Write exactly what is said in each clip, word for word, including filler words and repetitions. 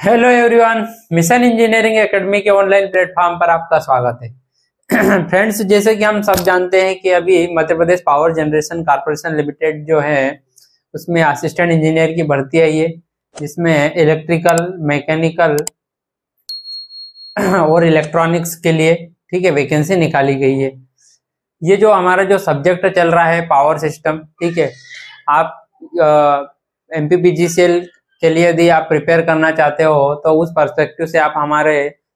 Hello everyone, mission engineering academy के online platform पर आपका स्वागत है। फ्रेंड्स, जैसे कि हम सब जानते हैं कि अभी Madhya Pradesh power generation corporation limited जो है उसमें असिस्टेंट इंजीनियर की भर्ती आई है, जिसमें इलेक्ट्रिकल, मैकेनिकल और इलेक्ट्रॉनिक्स के लिए ठीक है वैकेंसी निकाली गई है। ये जो हमारा जो सब्जेक्ट चल रहा है पावर सिस्टम, ठीक है, आप एमपीपीटीसीएल के लिए यदि आप प्रिपेयर करना चाहते हो तो उस पर्सपेक्टिव से आप हमारे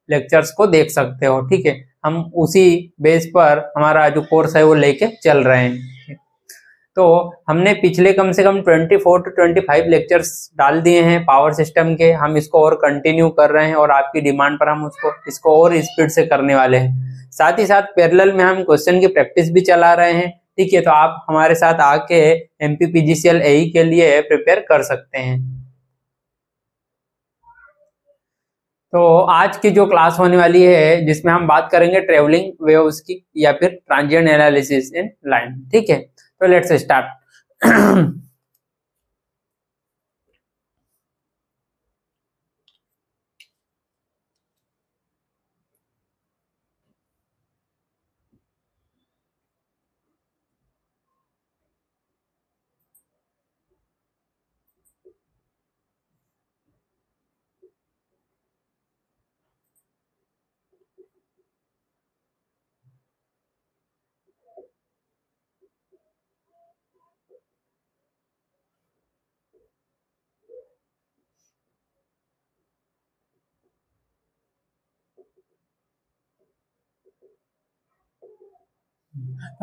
लेक्चर्स को देख सकते हो। ठीक है, हम उसी बेस पर हमारा जो कोर्स है वो लेके चल रहे हैं। तो हमने पिछले कम से कम चौबीस टू पच्चीस लेक्चर्स डाल दिए हैं पावर सिस्टम के। हम इसको और कंटिन्यू कर रहे हैं और आपकी डिमांड पर हम उसको इसको और स्पीड से करने वाले हैं। साथ ही साथ पैरेलल में हम क्वेश्चन की प्रैक्टिस भी चला रहे हैं। ठीक है, तो आप हमारे साथ आके एमपीपीटीसीएल एई के लिए प्रिपेयर कर सकते हैं। तो आज की जो क्लास होने वाली है जिसमें हम बात करेंगे ट्रेवलिंग वेव्स की या फिर ट्रांजिएंट एनालिसिस इन लाइन। ठीक है, तो लेट्स स्टार्ट।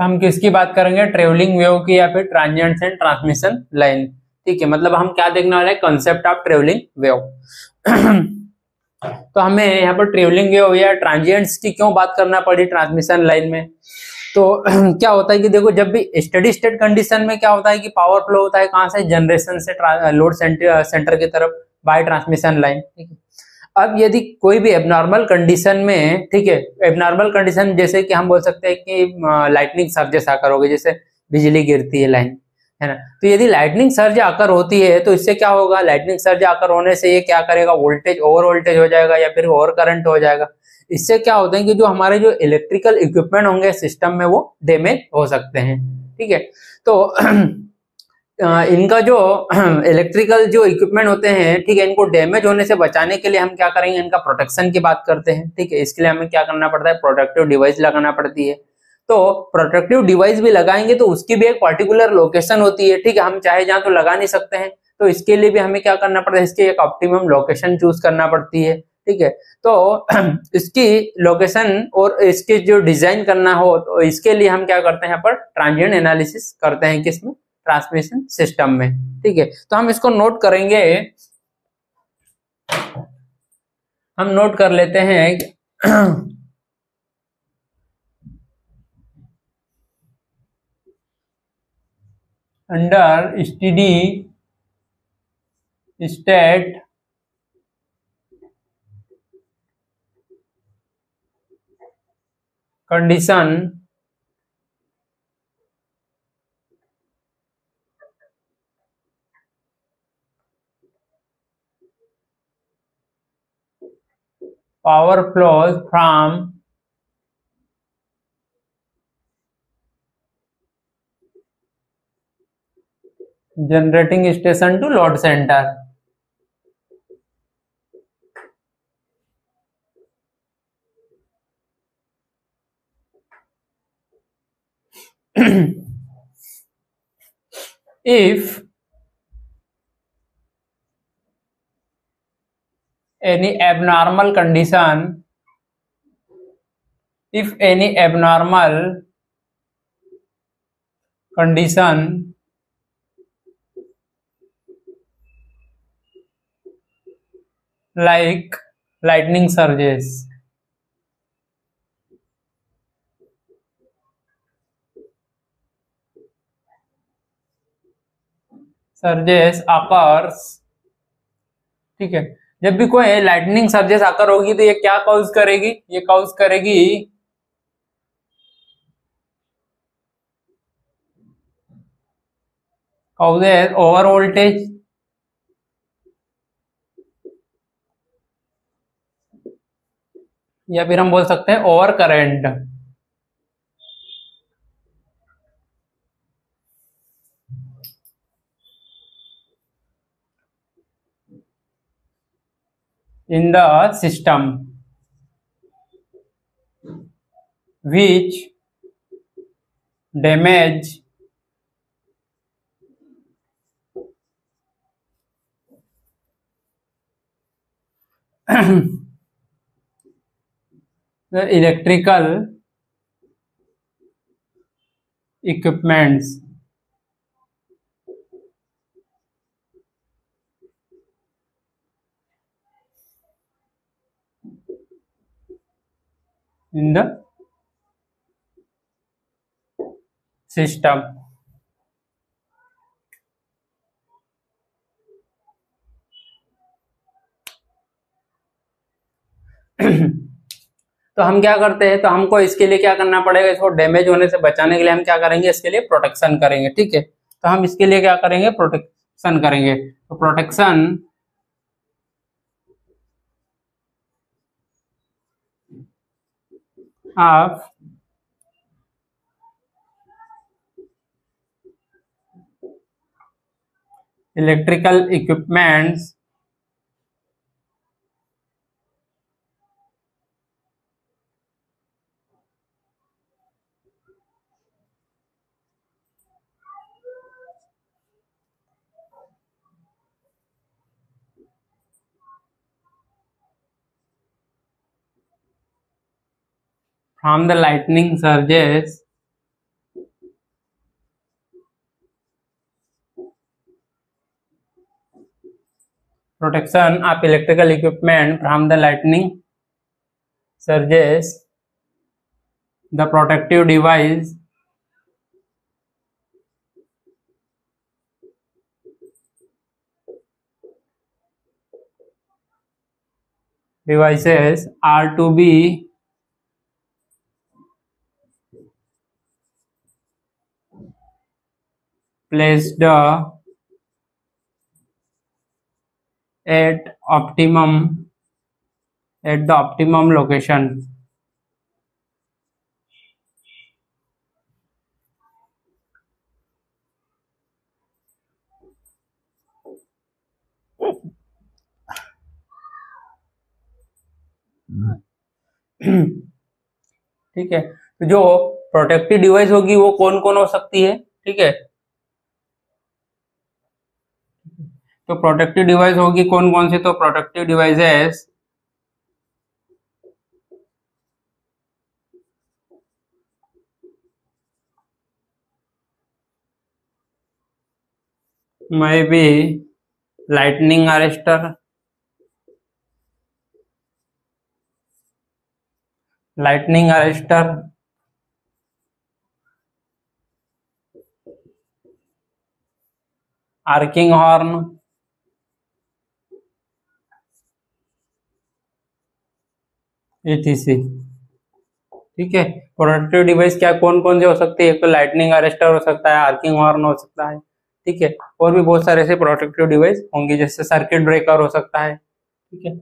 हम किसकी बात करेंगे? ट्रेवलिंग वेव की या फिर ट्रांजिएंट्स एंड ट्रांसमिशन लाइन। ठीक है, मतलब हम क्या देखने वाले हैं? Concept of travelling wave. तो हमें यहाँ पर ट्रेवलिंग वेव या ट्रांजिएंट्स की क्यों बात करना पड़ी ट्रांसमिशन लाइन में? तो क्या होता है कि देखो, जब भी स्टडी स्टेट कंडीशन में क्या होता है कि पावर फ्लो होता है कहाँ से? जनरेशन से लोड सेंटर, सेंटर की तरफ बाय ट्रांसमिशन लाइन। ठीक है, अब यदि कोई भी एबनॉर्मल कंडीशन में, ठीक है, एबनॉर्मल कंडीशन जैसे कि हम बोल सकते हैं कि लाइटनिंग सर्ज आकर होगी, जैसे बिजली गिरती है लाइन, है ना, तो यदि लाइटनिंग सर्ज आकर होती है तो इससे क्या होगा? लाइटनिंग सर्ज आकर होने से ये क्या करेगा? वोल्टेज, ओवर वोल्टेज हो जाएगा या फिर ओवर करंट हो जाएगा। इससे क्या होता है कि जो हमारे जो इलेक्ट्रिकल इक्विपमेंट होंगे सिस्टम में वो डैमेज हो सकते हैं। ठीक है, तो इनका जो इलेक्ट्रिकल जो इक्विपमेंट होते हैं, ठीक है, इनको डैमेज होने से बचाने के लिए हम क्या करेंगे? इनका प्रोटेक्शन की बात करते हैं। ठीक है, इसके लिए हमें क्या करना पड़ता है? प्रोटेक्टिव डिवाइस लगाना पड़ती है। तो प्रोटेक्टिव डिवाइस भी लगाएंगे तो उसकी भी एक पर्टिकुलर लोकेशन होती है। ठीक है, हम चाहे जहाँ तो लगा नहीं सकते हैं, तो इसके लिए भी हमें क्या करना पड़ता है? इसकी एक ऑप्टिमम लोकेशन चूज करना पड़ती है। ठीक है, तो इसकी लोकेशन और इसके जो डिजाइन करना हो तो इसके लिए हम क्या करते हैं? यहाँ पर ट्रांजिएंट एनालिसिस करते हैं, किसमें? ट्रांसमिशन सिस्टम में। ठीक है, तो हम इसको नोट करेंगे, हम नोट कर लेते हैं। Under steady state condition power flows from generating station to load center. If any abnormal condition, if any abnormal condition like lightning surges surges occurs, ठीक है, जब भी कोई लाइटनिंग सर्जेस आकर होगी तो ये क्या कॉज करेगी? ये कॉज करेगी ओवर वोल्टेज, या फिर हम बोल सकते हैं over current. In the system which damage the electrical equipments in the system। तो हम क्या करते हैं, तो हमको इसके लिए क्या करना पड़ेगा, इसको डैमेज होने से बचाने के लिए हम क्या करेंगे, इसके लिए प्रोटेक्शन करेंगे। ठीक है, तो हम इसके लिए क्या करेंगे, प्रोटेक्शन करेंगे। तो protection of electrical equipments from the lightning surges protection of electrical equipment from the lightning surges, the protective device devices are to be placed at optimum at the optimum location ठीक है। तो जो protective device होगी वो कौन कौन हो सकती है, ठीक है, तो प्रोटेक्टिव डिवाइस होगी कौन कौन सी, तो protective devices may be lightning arrester, lightning arrester arcing horn, etc. ठीक है, प्रोटेक्टिव डिवाइस क्या कौन कौन से हो सकते हैं, एक तो लाइटनिंग अरेस्टर हो सकता है, आर्किंग हॉर्न हो सकता है, ठीक है, और भी बहुत सारे ऐसे प्रोटेक्टिव डिवाइस होंगे, जैसे सर्किट ब्रेकर हो सकता है। ठीक है,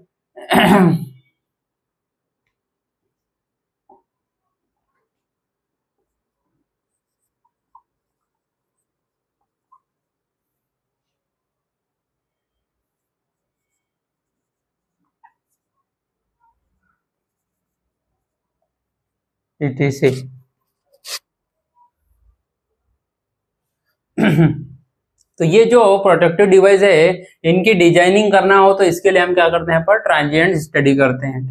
ई टी सी। तो ये जो प्रोटेक्टिव डिवाइस है इनकी डिजाइनिंग करना हो तो इसके लिए हम क्या करते हैं, यहाँ पर ट्रांजिएंट स्टडी करते हैं।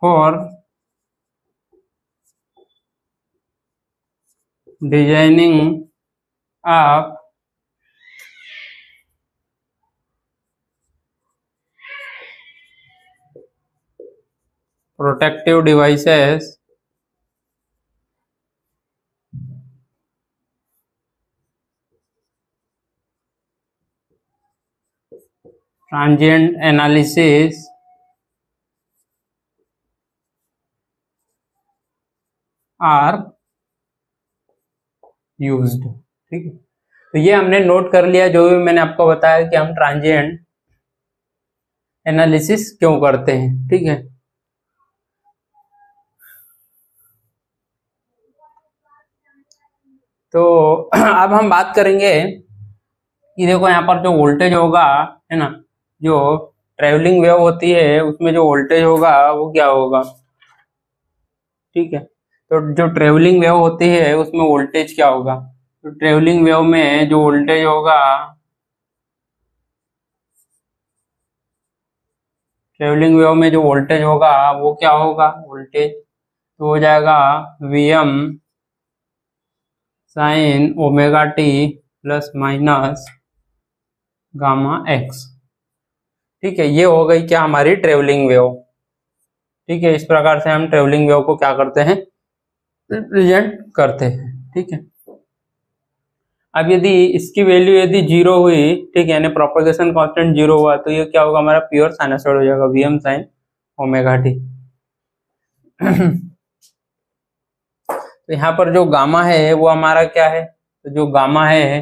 For designing of protective devices transient analysis are used। ठीक है, तो ये हमने नोट कर लिया जो भी मैंने आपको बताया कि हम transient एनालिसिस क्यों करते हैं। ठीक है, तो अब हम बात करेंगे कि देखो यहाँ पर जो वोल्टेज होगा है ना, जो ट्रैवलिंग वेव होती है उसमें जो वोल्टेज होगा वो क्या होगा। ठीक है, तो जो ट्रैवलिंग वेव होती है उसमें वोल्टेज क्या होगा, तो ट्रैवलिंग वेव में जो वोल्टेज होगा, ट्रैवलिंग वेव में जो वोल्टेज होगा वो क्या होगा, वोल्टेज तो हो जाएगा Vm sine omega t plus minus gamma x. ठीक है, ये हो गई क्या हमारी ट्रैवलिंग वेव। ठीक है, इस प्रकार से हम ट्रैवलिंग वेव को क्या करते हैं, रिप्रेजेंट करते हैं। ठीक है, अब यदि इसकी वैल्यू यदि जीरो हुई, ठीक है, यानी प्रोपगेशन कांस्टेंट जीरो हुआ तो ये क्या होगा, हमारा प्योर साइनसॉइड हो जाएगा Vm साइन ओमेगा टी। तो यहाँ पर जो गामा है वो हमारा क्या है, तो जो गामा है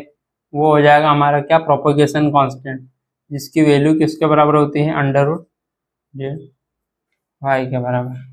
वो हो जाएगा हमारा क्या, प्रोपगेशन कांस्टेंट, जिसकी वैल्यू किसके बराबर होती है, अंडर रूट जे वाई के बराबर।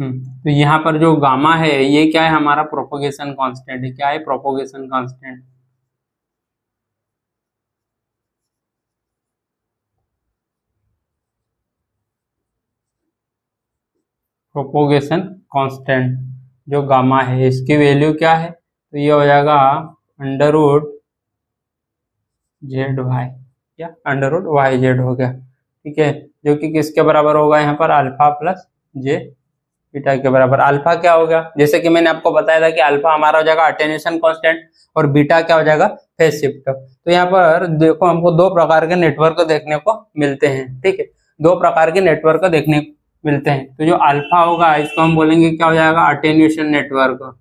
हम्म तो यहाँ पर जो गामा है ये क्या है, हमारा प्रोपोगेशन कांस्टेंट है। क्या है, प्रोपोगेशन कांस्टेंट। प्रोपोगेशन कांस्टेंट जो गामा है इसकी वैल्यू क्या है, तो ये हो जाएगा अंडर रूट जेड वाई, या अंडर रूट वाई जेड हो गया। ठीक है, जो कि किसके बराबर होगा, यहाँ पर अल्फा प्लस जे बीटा के बराबर। अल्फा क्या हो गया, जैसे कि मैंने आपको बताया था कि अल्फा हमारा हो जाएगा अटेन्यूएशन कांस्टेंट और बीटा क्या हो जाएगा, फेज शिफ्ट। तो यहाँ पर देखो हमको दो प्रकार के नेटवर्क देखने को मिलते हैं। ठीक है, दो प्रकार के नेटवर्क देखने मिलते हैं। तो जो अल्फा होगा इसको हम बोलेंगे क्या हो जाएगा, अटेन्यूएशन नेटवर्क।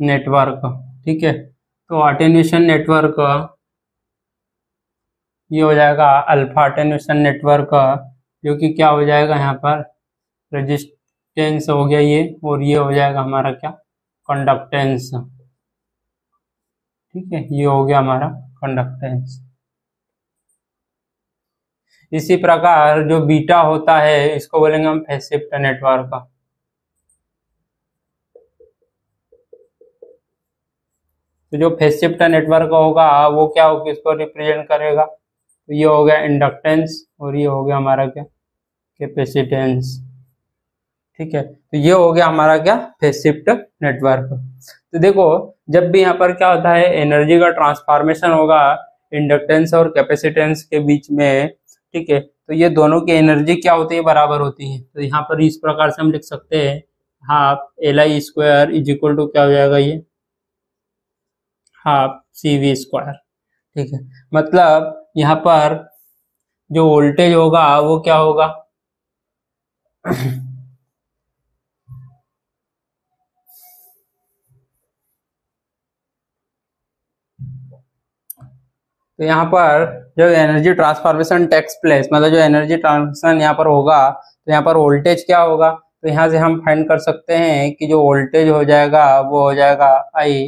नेटवर्क ठीक है, तो अटेन्यूएशन नेटवर्क ये हो जाएगा अल्फा अटेन्यूएशन नेटवर्क, जो कि क्या हो जाएगा, यहाँ पर रेजिस्टेंस हो गया ये, और ये हो जाएगा हमारा क्या, कंडक्टेंस। ठीक है, ये हो गया हमारा कंडक्टेंस। इसी प्रकार जो बीटा होता है इसको बोलेंगे हम फेज शिफ्ट नेटवर्क का। तो जो फेज शिफ्ट नेटवर्क होगा वो क्या होगा, इसको रिप्रेजेंट करेगा, तो ये हो गया इंडक्टेंस और ये हो गया हमारा क्या, कैपेसिटेंस। ठीक है, तो ये हो गया हमारा क्या, फेज शिफ्ट नेटवर्क। तो देखो जब भी यहाँ पर क्या होता है, एनर्जी का ट्रांसफॉर्मेशन होगा इंडक्टेंस और कैपेसिटेंस के बीच में। ठीक है, तो ये दोनों की एनर्जी क्या होती है, बराबर होती है। तो यहाँ पर इस प्रकार से हम लिख सकते हैं, half L I square is equal to क्या हो जाएगा, ये हाफ सी वी स्क्वायर। ठीक है, मतलब यहाँ पर जो वोल्टेज होगा वो क्या होगा, तो यहाँ पर जो एनर्जी ट्रांसफॉर्मेशन टेक्स प्लेस, मतलब जो एनर्जी ट्रांसफॉर्मेशन यहाँ पर होगा, तो यहाँ पर वोल्टेज क्या होगा, तो यहाँ से हम फाइंड कर सकते हैं कि जो वोल्टेज हो जाएगा वो हो जाएगा आई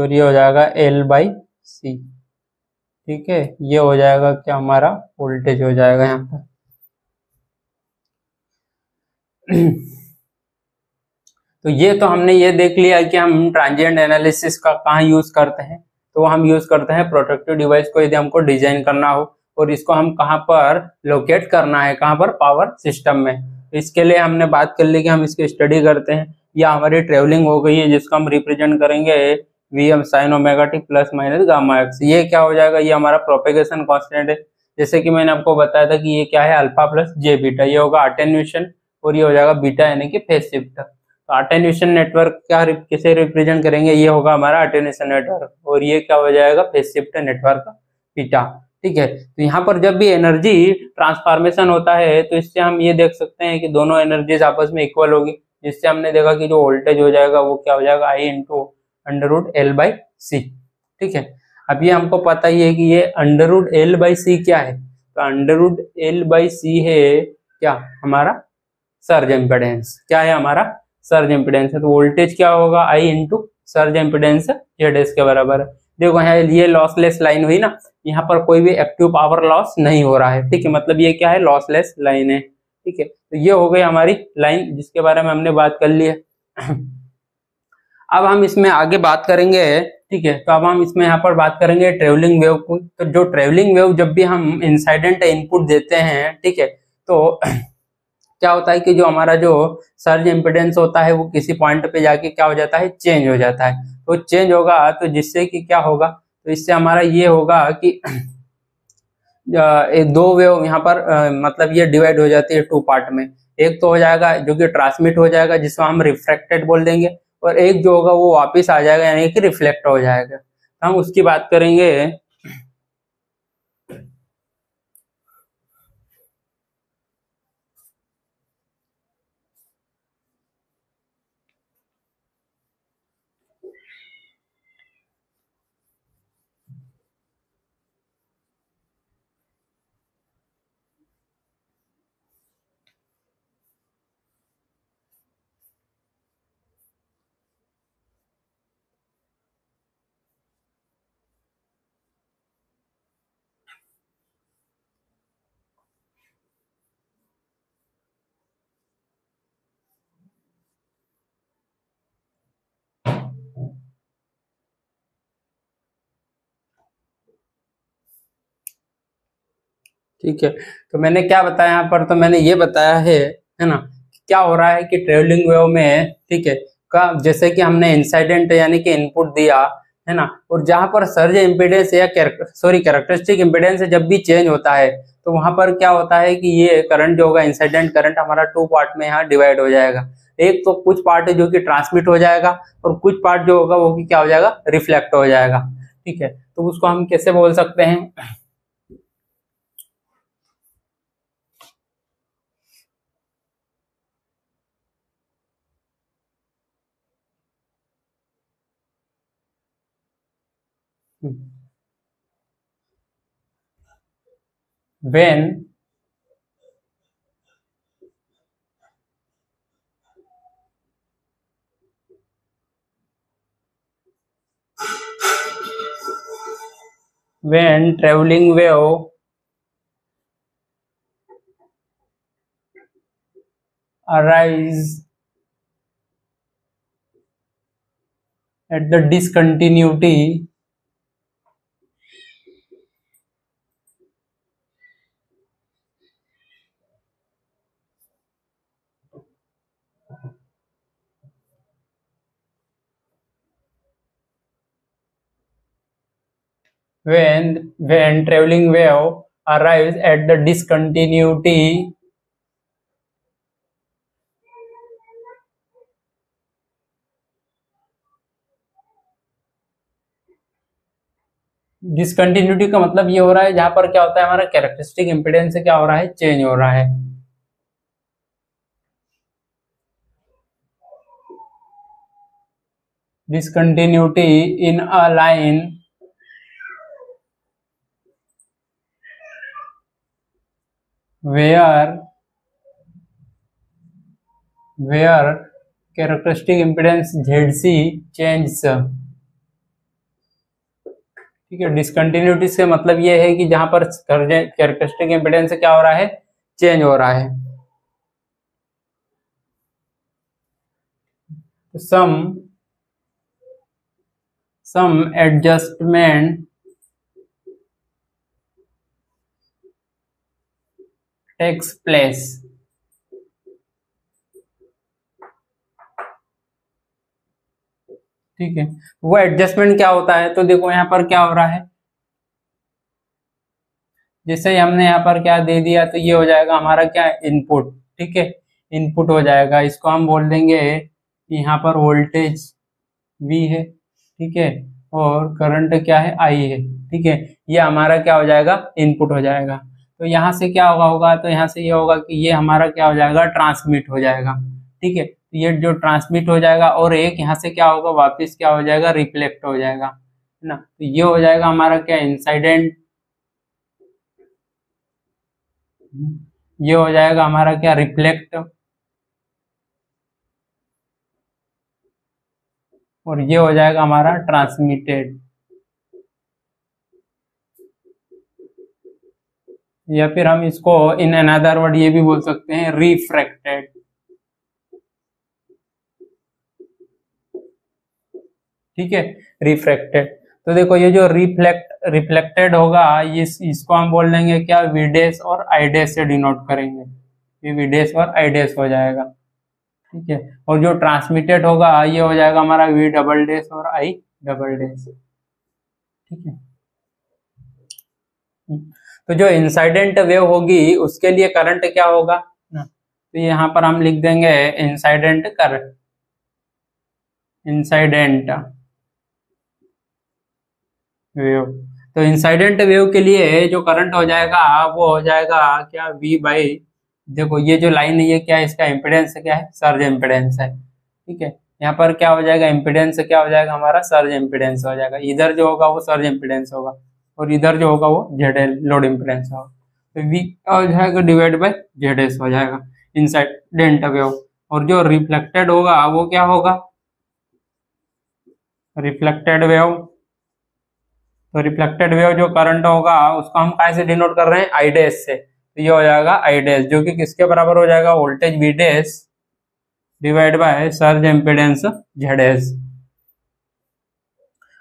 और ये हो जाएगा L बाई सी। ठीक है, ये हो जाएगा क्या हमारा वोल्टेज हो जाएगा यहाँ पर। तो ये तो हमने ये देख लिया कि हम ट्रांजिएंट एनालिसिस का कहाँ यूज करते हैं, तो हम यूज करते हैं प्रोटेक्टिव डिवाइस को यदि हमको डिजाइन करना हो, और इसको हम कहाँ पर लोकेट करना है, कहाँ पर, पावर सिस्टम में। इसके लिए हमने बात कर ली कि हम इसकी स्टडी करते हैं। या हमारी ट्रेवलिंग हो गई है जिसको हम रिप्रेजेंट करेंगे Vm sine omega t plus minus gamma x. ये क्या हो जाएगा, ये हमारा प्रोपेगेशन कांस्टेंट है। जैसे कि मैंने आपको बताया था कि ये क्या है, अल्फा प्लस जे बीटा, ये होगा अटेन्यूएशन और ये हो जाएगा बीटा यानी कि फेज शिफ्ट। तो अटेन्यूएशन नेटवर्क क्या किसे रिप्रेजेंट करेंगे, ये होगा हमारा अटेन्यूएशन नेटवर्क, और ये क्या हो जाएगा, फेज शिफ्ट नेटवर्क बीटा। ठीक है। तो यहाँ पर जब भी एनर्जी ट्रांसफॉर्मेशन होता है तो इससे हम ये देख सकते हैं कि दोनों एनर्जीज आपस में इक्वल होगी, जिससे हमने देखा कि जो वोल्टेज हो जाएगा वो क्या हो जाएगा, I into under root L by C, ठीक है। अब ये हमको पता ही है कि ये under root L by C क्या है, तो under root L by C है क्या हमारा सर्ज इम्पिडेंस, क्या है हमारा सर्ज इम्पिडेंस है। तो वोल्टेज क्या होगा, I into surge impedance Z S के बराबर है। देखो यहाँ ये लॉसलेस लाइन हुई ना, यहाँ पर कोई भी एक्टिव पावर लॉस नहीं हो रहा है, ठीक है, मतलब ये क्या है लॉसलेस लाइन है, ठीक है। तो ये हो गई हमारी लाइन जिसके बारे में हमने बात कर ली है। अब हम इसमें आगे बात करेंगे, ठीक है। तो अब हम इसमें यहाँ पर बात करेंगे ट्रेवलिंग वेव को। तो जो ट्रेवलिंग वेव जब भी हम इंसिडेंट इनपुट देते हैं, ठीक है, तो क्या होता है कि जो हमारा जो सर्ज इम्पिडेंस होता है वो किसी पॉइंट पे जाके क्या हो जाता है, चेंज हो जाता है। तो चेंज होगा तो जिससे कि क्या होगा, तो इससे हमारा ये होगा कि एक दो वेव यहाँ पर मतलब ये डिवाइड हो जाती है टू पार्ट में। एक तो हो जाएगा जो कि ट्रांसमिट हो जाएगा जिसको हम रिफ्रैक्टेड बोल देंगे, और एक जो होगा वो वापिस आ जाएगा यानी कि रिफ्लेक्ट हो जाएगा। तो हम उसकी बात करेंगे। ठीक है, तो मैंने क्या बताया यहाँ पर, तो मैंने ये बताया है है ना, क्या हो रहा है कि ट्रेवलिंग वेव में, ठीक है, का जैसे कि हमने इंसिडेंट यानी कि इनपुट दिया है ना, और जहाँ पर सर्ज इम्पिडेंस या सॉरी कैरेक्टरिस्टिक इम्पिडेंस जब भी चेंज होता है तो वहां पर क्या होता है कि ये करंट जो होगा इंसिडेंट करंट हमारा टू पार्ट में यहाँ डिवाइड हो जाएगा। एक तो कुछ पार्ट जो कि ट्रांसमिट हो जाएगा और कुछ पार्ट जो होगा वो कि क्या हो जाएगा, रिफ्लेक्ट हो जाएगा, ठीक है। तो उसको हम कैसे बोल सकते हैं, when when traveling wave arises at the discontinuity when when traveling wave arrives at the discontinuity discontinuity का मतलब ये हो रहा है जहां पर क्या होता है हमारा कैरेक्टरिस्टिक इम्पिडेंस से क्या हो रहा है, चेंज हो रहा है। discontinuity in a line where where characteristic impedance Z C changes, ठीक है। डिसकंटिन्यूटी से मतलब ये है कि जहां पर कैरेक्टरिस्टिक इम्पिडेंस क्या हो रहा है, चेंज हो रहा है। Some some adjustment takes place ठीक है। वो एडजस्टमेंट क्या होता है, तो देखो यहाँ पर क्या हो रहा है, जैसे हमने यहाँ पर क्या दे दिया तो ये हो जाएगा हमारा क्या इनपुट, ठीक है, इनपुट हो जाएगा। इसको हम बोल देंगे यहाँ पर वोल्टेज V है, ठीक है, और करंट क्या है आई है, ठीक है। ये हमारा क्या हो जाएगा, इनपुट हो जाएगा। तो यहाँ से क्या होगा होगा तो यहाँ से ये यह होगा कि ये हमारा क्या हो जाएगा, ट्रांसमिट हो जाएगा, ठीक है। तो ये जो ट्रांसमिट हो जाएगा और एक यहाँ से क्या होगा, वापस क्या हो जाएगा, रिफ्लेक्ट हो जाएगा, है ना। तो ये हो जाएगा हमारा क्या, इंसिडेंट। ये हो जाएगा हमारा क्या, रिफ्लेक्ट। और ये हो जाएगा हमारा ट्रांसमिटेड या फिर हम इसको इन अनदर वर्ड ये भी बोल सकते हैं, रिफ्रैक्टेड, ठीक है, रिफ्रैक्टेड। तो देखो ये जो रिफ्लेक्ट रिफ्लेक्टेड होगा इस, इसको हम बोल देंगे क्या, विडेस और आईडेस से डिनोट करेंगे, ये विडेस और आईडेस हो जाएगा, ठीक है। और जो ट्रांसमिटेड होगा ये हो जाएगा हमारा वी डबल डेस और आई डबल डेस, ठीक है। तो जो इंसिडेंट वेव होगी उसके लिए करंट क्या होगा ना, तो यहाँ पर हम लिख देंगे इंसिडेंट करंट, इंसिडेंट वेव। तो इंसिडेंट वेव के लिए जो करंट हो जाएगा वो हो जाएगा क्या, वी बाई, देखो ये जो लाइन है ये क्या है, इसका इम्पिडेंस क्या है, सर्ज इम्पिडेंस है, ठीक है। यहाँ पर क्या हो जाएगा, इम्पिडेंस क्या हो जाएगा हमारा, सर्ज इम्पिडेंस हो जाएगा। इधर जो होगा वो सर्ज इम्पिडेंस होगा और इधर जो होगा वो जेड एल लोड इम्पिडेंस होगा। तो वी हो जाएगा डिवाइड बाई जेड एस हो जाएगा इंसिडेंट वेव। और जो रिफ्लेक्टेड होगा वो क्या होगा, रिफ्लेक्टेड वेव। तो रिफ्लेक्टेड वेव जो करंट होगा उसको हम कैसे डिनोट कर रहे हैं, आईडेस से। तो ये हो जाएगा आईडेस जो कि किसके बराबर हो जाएगा, voltage V dash divide by surge impedance Z dash.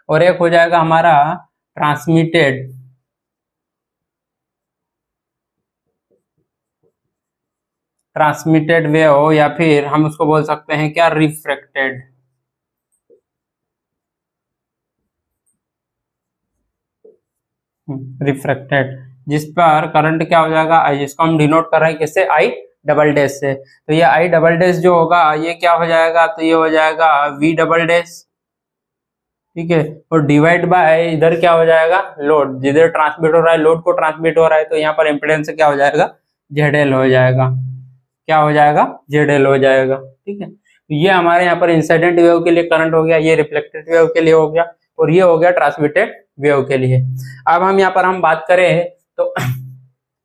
और एक हो जाएगा हमारा ट्रांसमिटेड, ट्रांसमिटेड वेव या फिर हम उसको बोल सकते हैं क्या, रिफ्रैक्टेड, रिफ्रैक्टेड, जिस पर करंट क्या हो जाएगा, इसको हम डिनोट कर रहे हैं किससे, आई डबल डैश से। तो ये आई डबल डैश जो होगा ये क्या हो जाएगा, तो ये हो जाएगा वी डबल डैश, ठीक है। और डिवाइड बाय इधर क्या हो जाएगा, लोड, जिधर ट्रांसमिट हो रहा है लोड को ट्रांसमिट हो रहा है, तो यहाँ पर इम्पिडेंस क्या हो जाएगा, जेड एल हो जाएगा, क्या हो जाएगा, जेड एल हो जाएगा, ठीक है। ये हमारे यहाँ पर इंसिडेंट वेव के लिए करंट हो गया, ये रिफ्लेक्टेड वेव के लिए हो गया और ये हो गया ट्रांसमिटेड वेव के लिए। अब हम यहाँ पर हम बात करें तो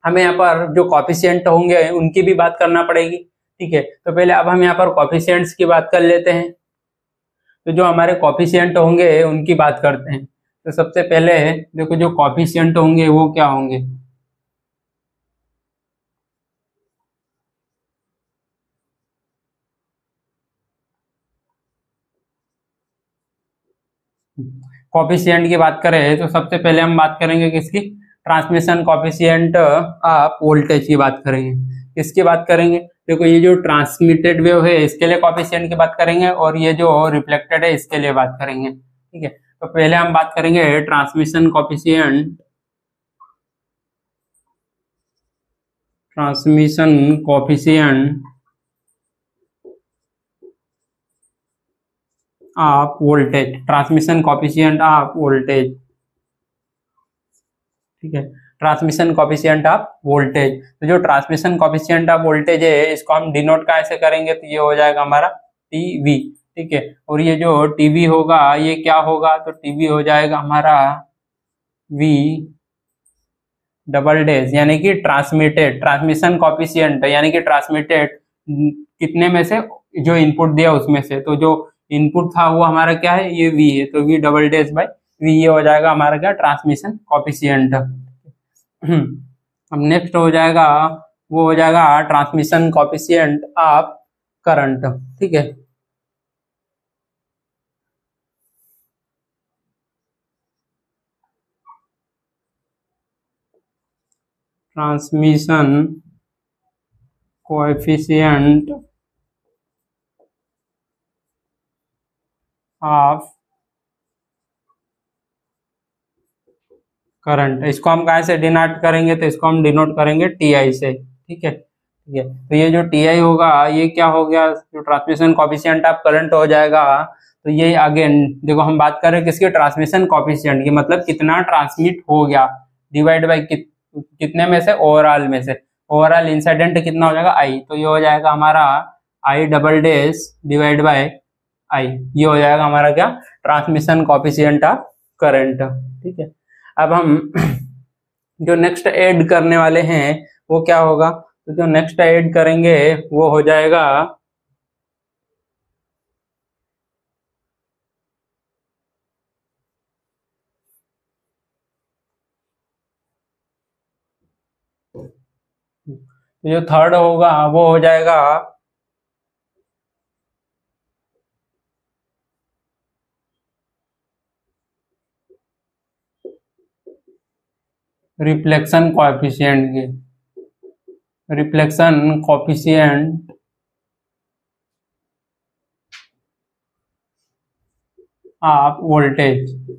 हमें यहाँ पर जो कॉफिशियंट होंगे उनकी भी बात करना पड़ेगी, ठीक है। तो पहले अब हम यहाँ पर कॉफिशियंट्स की बात कर लेते हैं। तो जो हमारे कॉफिशियंट होंगे उनकी बात करते हैं। तो सबसे पहले देखो जो कॉफिशियंट होंगे वो क्या होंगे, कॉफिशियंट की बात करें तो सबसे पहले हम बात करेंगे किसकी, ट्रांसमिशन कॉफिशियंट आप वोल्टेज की बात करेंगे। किसकी बात करेंगे, देखो ये जो ट्रांसमिटेड वेव है इसके लिए कॉफिशियंट की बात करेंगे और ये जो रिफ्लेक्टेड है इसके लिए बात करेंगे, ठीक है। तो पहले हम बात करेंगे ट्रांसमिशन कॉफिशियंट, ट्रांसमिशन कॉफिशियंट आप वोल्टेज, ट्रांसमिशन कॉफिशियंट आप वोल्टेज, ठीक है, ट्रांसमिशन कॉफिशियंट ऑफ वोल्टेज। तो जो ट्रांसमिशन कॉफिशियंट ऑफ वोल्टेज है इसको हम डिनोट कैसे करेंगे, तो ये हो जाएगा हमारा टीवी, ठीक है। और ये जो टीवी होगा ये क्या होगा, तो टीवी हो जाएगा हमारा वी डबल डैश यानी कि ट्रांसमिटेड, ट्रांसमिशन कॉफिशियंट यानी कि ट्रांसमिटेड कितने में से, जो इनपुट दिया उसमें से। तो जो इनपुट था वो हमारा क्या है, ये वी है, तो वी डबल डैश बाई ये हो जाएगा हमारा क्या, ट्रांसमिशन कॉफिशियंट। अब नेक्स्ट हो जाएगा वो हो जाएगा ट्रांसमिशन कॉफिशियंट ऑफ करंट, ठीक है। ट्रांसमिशन कॉफिशियंट ऑफ करंट, इसको हम कहाँ से डिनोट करेंगे, तो इसको हम डिनोट करेंगे टी आई से, ठीक है, ठीक है। तो ये जो टी आई होगा ये क्या हो गया, जो ट्रांसमिशन कॉफिशियंट ऑफ करंट हो जाएगा, तो ये अगेन देखो हम बात कर रहे हैं किसकी, ट्रांसमिशन कॉफिशिएंट की, मतलब कितना ट्रांसमिट हो गया डिवाइड बाई कित, कितने में से, ओवरऑल में से। ओवरऑल इंसिडेंट कितना हो जाएगा आई, तो ये हो जाएगा हमारा I double dash divide by I, ये हो जाएगा हमारा क्या, ट्रांसमिशन कॉफिशिएंट ऑफ करंट। ठीक है, अब हम जो नेक्स्ट ऐड करने वाले हैं वो क्या होगा, तो जो नेक्स्ट ऐड करेंगे वो हो जाएगा जो थर्ड होगा वो हो जाएगा रिफ्लेक्शन कॉफिशिएंट की, reflection coefficient of voltage.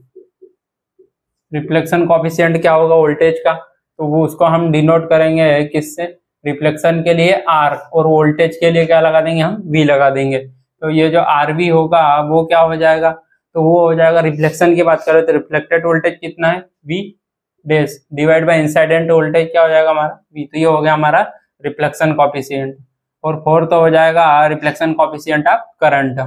Reflection coefficient क्या होगा वोल्टेज का, तो वो उसको हम डिनोट करेंगे किससे, रिफ्लेक्शन के लिए आर और वोल्टेज के लिए क्या लगा देंगे हम, वी लगा देंगे। तो ये जो आर वी होगा वो क्या हो जाएगा, तो वो हो जाएगा, रिफ्लेक्शन की बात करें तो रिफ्लेक्टेड वोल्टेज कितना है V dash divide by incident voltage क्या हो जाएगा हमारा वी। तो ये हो गया हमारा रिफ्लेक्शन कॉफिशिएंट। और फोर्थ तो हो जाएगा reflection coefficient of current.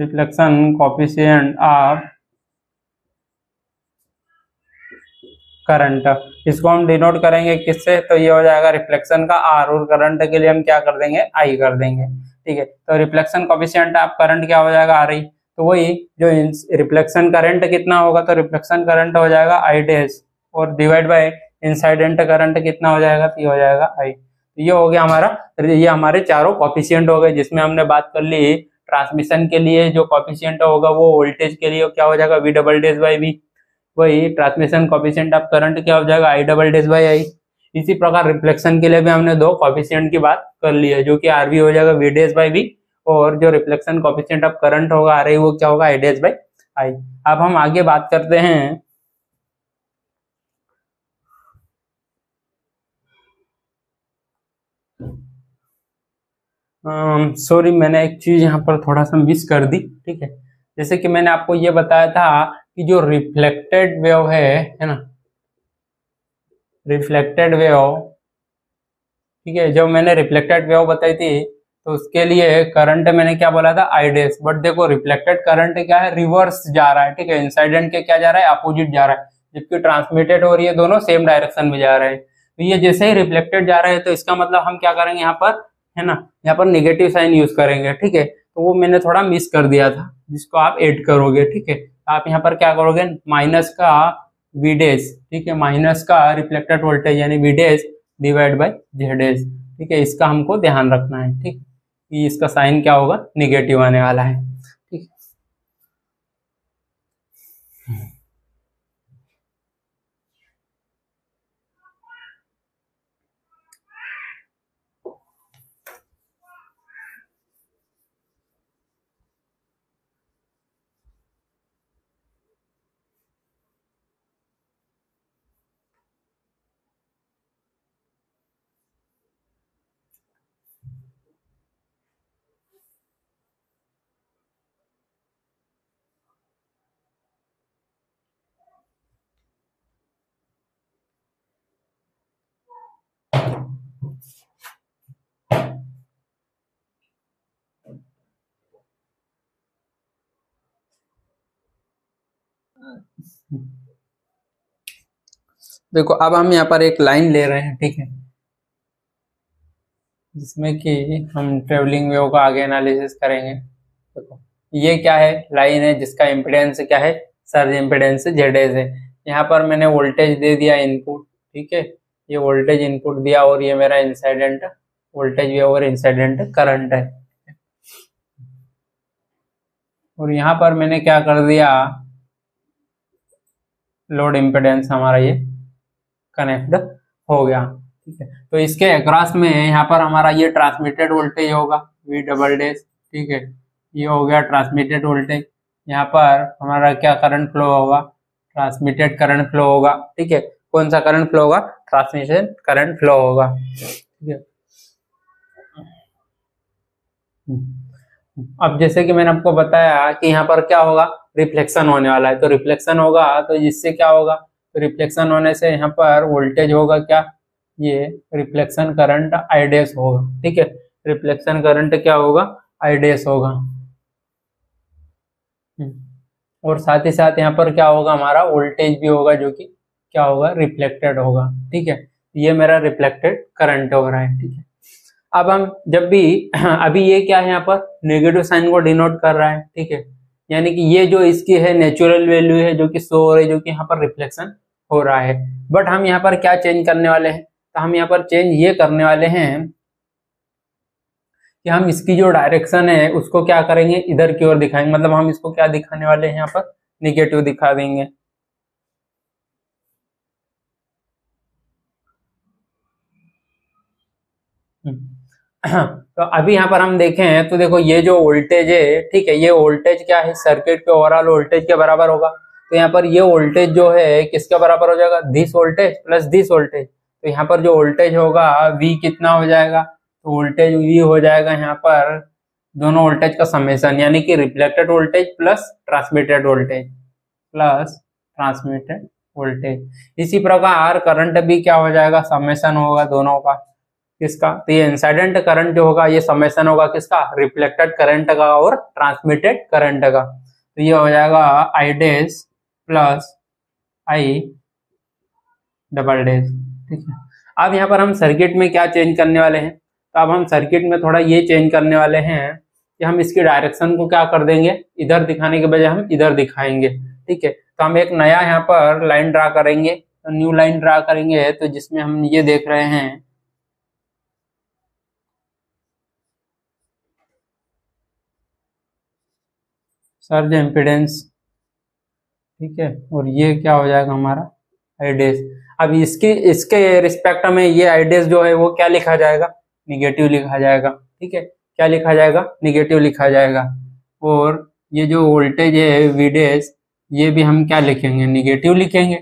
Reflection coefficient of current, इसको हम डिनोट करेंगे किससे, तो ये हो जाएगा रिफ्लेक्शन का आर और करंट के लिए हम क्या कर देंगे, आई कर देंगे। ठीक है, तो रिफ्लेक्शन कॉफिशिएंट ऑफ करंट क्या हो जाएगा आर आई, तो वही जो रिफ्लेक्शन करंट कितना होगा, तो रिफ्लेक्शन करंट हो जाएगा आई डैश और डिवाइड बाय इंसिडेंट करंट कितना हो जाएगा, तो ये हो जाएगा आई। ये हो गया हमारा, ये हमारे चारों कॉफिशिएंट हो गए जिसमें हमने बात कर ली। ट्रांसमिशन के लिए जो कॉफिशिएंट होगा वो वोल्टेज के लिए क्या हो जाएगा V double dash by V, वही ट्रांसमिशन कॉफिशिएंट ऑफ करंट क्या हो जाएगा I double dash by I. इसी प्रकार रिफ्लेक्शन के लिए भी हमने दो कॉफिशिएंट की बात कर ली है जो कि आर वी हो जाएगा वी डेज बाई वी और जो रिफ्लेक्शन कॉफिशिएंट ऑफ करंट होगा आर आई वो क्या होगा आई डेज बाई आई। अब हम आगे बात करते हैं सॉरी um, मैंने एक चीज यहाँ पर थोड़ा सा मिस कर दी। ठीक है, जैसे कि मैंने आपको ये बताया था कि जो रिफ्लेक्टेड वेव है है ना, रिफ्लेक्टेड वेव, ठीक है, जब मैंने रिफ्लेक्टेड वेव बताई थी तो उसके लिए करंट मैंने क्या बोला था आई डैश, बट देखो रिफ्लेक्टेड करंट क्या है रिवर्स जा रहा है। ठीक है, इंसिडेंट के क्या जा रहा है अपोजिट जा रहा है, जबकि ट्रांसमिटेड हो रही है दोनों सेम डायरेक्शन में जा रहे हैं। तो ये जैसे ही रिफ्लेक्टेड जा रहा है तो इसका मतलब हम क्या करेंगे यहाँ पर, है ना, यहाँ पर नेगेटिव साइन यूज करेंगे। ठीक है, तो वो मैंने थोड़ा मिस कर दिया था जिसको आप ऐड करोगे। ठीक है, आप यहाँ पर क्या करोगे, माइनस का वी डैश, ठीक है, माइनस का रिफ्लेक्टेड वोल्टेज यानी V dash divide by Z dash. ठीक है, इसका हमको ध्यान रखना है। ठीक, इसका साइन क्या होगा, नेगेटिव आने वाला है। ठीक, देखो अब हम यहाँ पर एक लाइन ले रहे हैं। ठीक है, जिसमें कि हम ट्रेवलिंग वेव का आगे एनालिसिस करेंगे। देखो ये क्या है, लाइन है जिसका इम्पीडेंस क्या है, सर्ज इम्पीडेंस जेडेज है। यहाँ पर मैंने वोल्टेज दे दिया इनपुट, ठीक है, ये वोल्टेज इनपुट दिया और ये मेरा इंसिडेंट वोल्टेज वेव और इंसिडेंट करंट है। और यहाँ पर मैंने क्या कर दिया, लोड इम्पेडेंस हमारा ये कनेक्ट हो गया। ठीक है, तो इसके एक्रॉस में यहाँ पर हमारा ये ट्रांसमिटेड वोल्टेज होगा वी डबल डैश। ठीक है, ये हो गया ट्रांसमिटेड वोल्टेज। यहाँ पर हमारा क्या करंट फ्लो होगा, ट्रांसमिटेड करंट फ्लो होगा। ठीक है, कौन सा करंट फ्लो होगा? ट्रांसमिशन करंट फ्लो होगा। ठीक है, अब जैसे कि मैंने आपको बताया कि यहाँ पर क्या होगा, रिफ्लेक्शन होने वाला है। तो रिफ्लेक्शन होगा तो इससे क्या होगा? तो रिफ्लेक्शन होने से यहाँ पर वोल्टेज होगा क्या? ये रिफ्लेक्शन करंट आईडीएस होगा। ठीक है, रिफ्लेक्शन करंट क्या होगा? आईडीएस होगा। और साथ ही साथ यहाँ पर क्या होगा? हमारा वोल्टेज भी होगा जो कि क्या होगा? रिफ्लेक्टेड होगा। ठीक है, ये मेरा रिफ्लेक्टेड करंट हो रहा है। ठीक है, अब हम जब भी अभी ये क्या है यहाँ पर नेगेटिव साइन को डिनोट कर रहा है। ठीक है, यानी कि ये जो इसकी है नेचुरल वैल्यू है जो कि सो हो रही है, जो कि यहाँ पर रिफ्लेक्शन हो रहा है। बट हम यहाँ पर क्या चेंज करने वाले हैं? तो हम यहाँ पर चेंज ये करने वाले हैं कि हम इसकी जो डायरेक्शन है उसको क्या करेंगे? इधर की ओर दिखाएंगे। मतलब हम इसको क्या दिखाने वाले हैं? यहाँ पर निगेटिव दिखा देंगे। तो अभी यहाँ पर हम देखें तो देखो ये जो वोल्टेज है, ठीक है, ये वोल्टेज क्या है? सर्किट के ओवरऑल वोल्टेज के बराबर होगा। तो यहाँ पर ये वोल्टेज जो है किसके बराबर हो जाएगा? This voltage plus this voltage. तो यहाँ पर जो वोल्टेज होगा V कितना हो जाएगा? तो वोल्टेज V हो जाएगा यहाँ पर दोनों वोल्टेज का समेशन, यानी कि reflected voltage plus transmitted voltage plus transmitted voltage. इसी प्रकार करंट भी क्या हो जाएगा? समेशन होगा दोनों का। किसका? तो ये इंसिडेंट करंट जो होगा ये समेशन होगा किसका? रिफ्लेक्टेड करंट का और ट्रांसमिटेड करंट का। तो ये हो जाएगा I dash plus I double dash. ठीक है, अब यहाँ पर हम सर्किट में क्या चेंज करने वाले हैं? तो अब हम सर्किट में थोड़ा ये चेंज करने वाले हैं कि हम इसकी डायरेक्शन को क्या कर देंगे? इधर दिखाने के बजाय हम इधर दिखाएंगे। ठीक है, तो हम एक नया यहाँ पर लाइन ड्रा करेंगे। तो न्यू लाइन ड्रा करेंगे तो जिसमें हम ये देख रहे हैं सर्ज इम्पीडेंस। ठीक है, और ये क्या हो जाएगा हमारा आईडीएस। अब इसकी इसके रिस्पेक्ट में ये आईडीएस जो है वो क्या लिखा जाएगा? निगेटिव लिखा जाएगा। ठीक है, क्या लिखा जाएगा? निगेटिव लिखा जाएगा। और ये जो वोल्टेज है वीडीएस ये भी हम क्या लिखेंगे? निगेटिव लिखेंगे।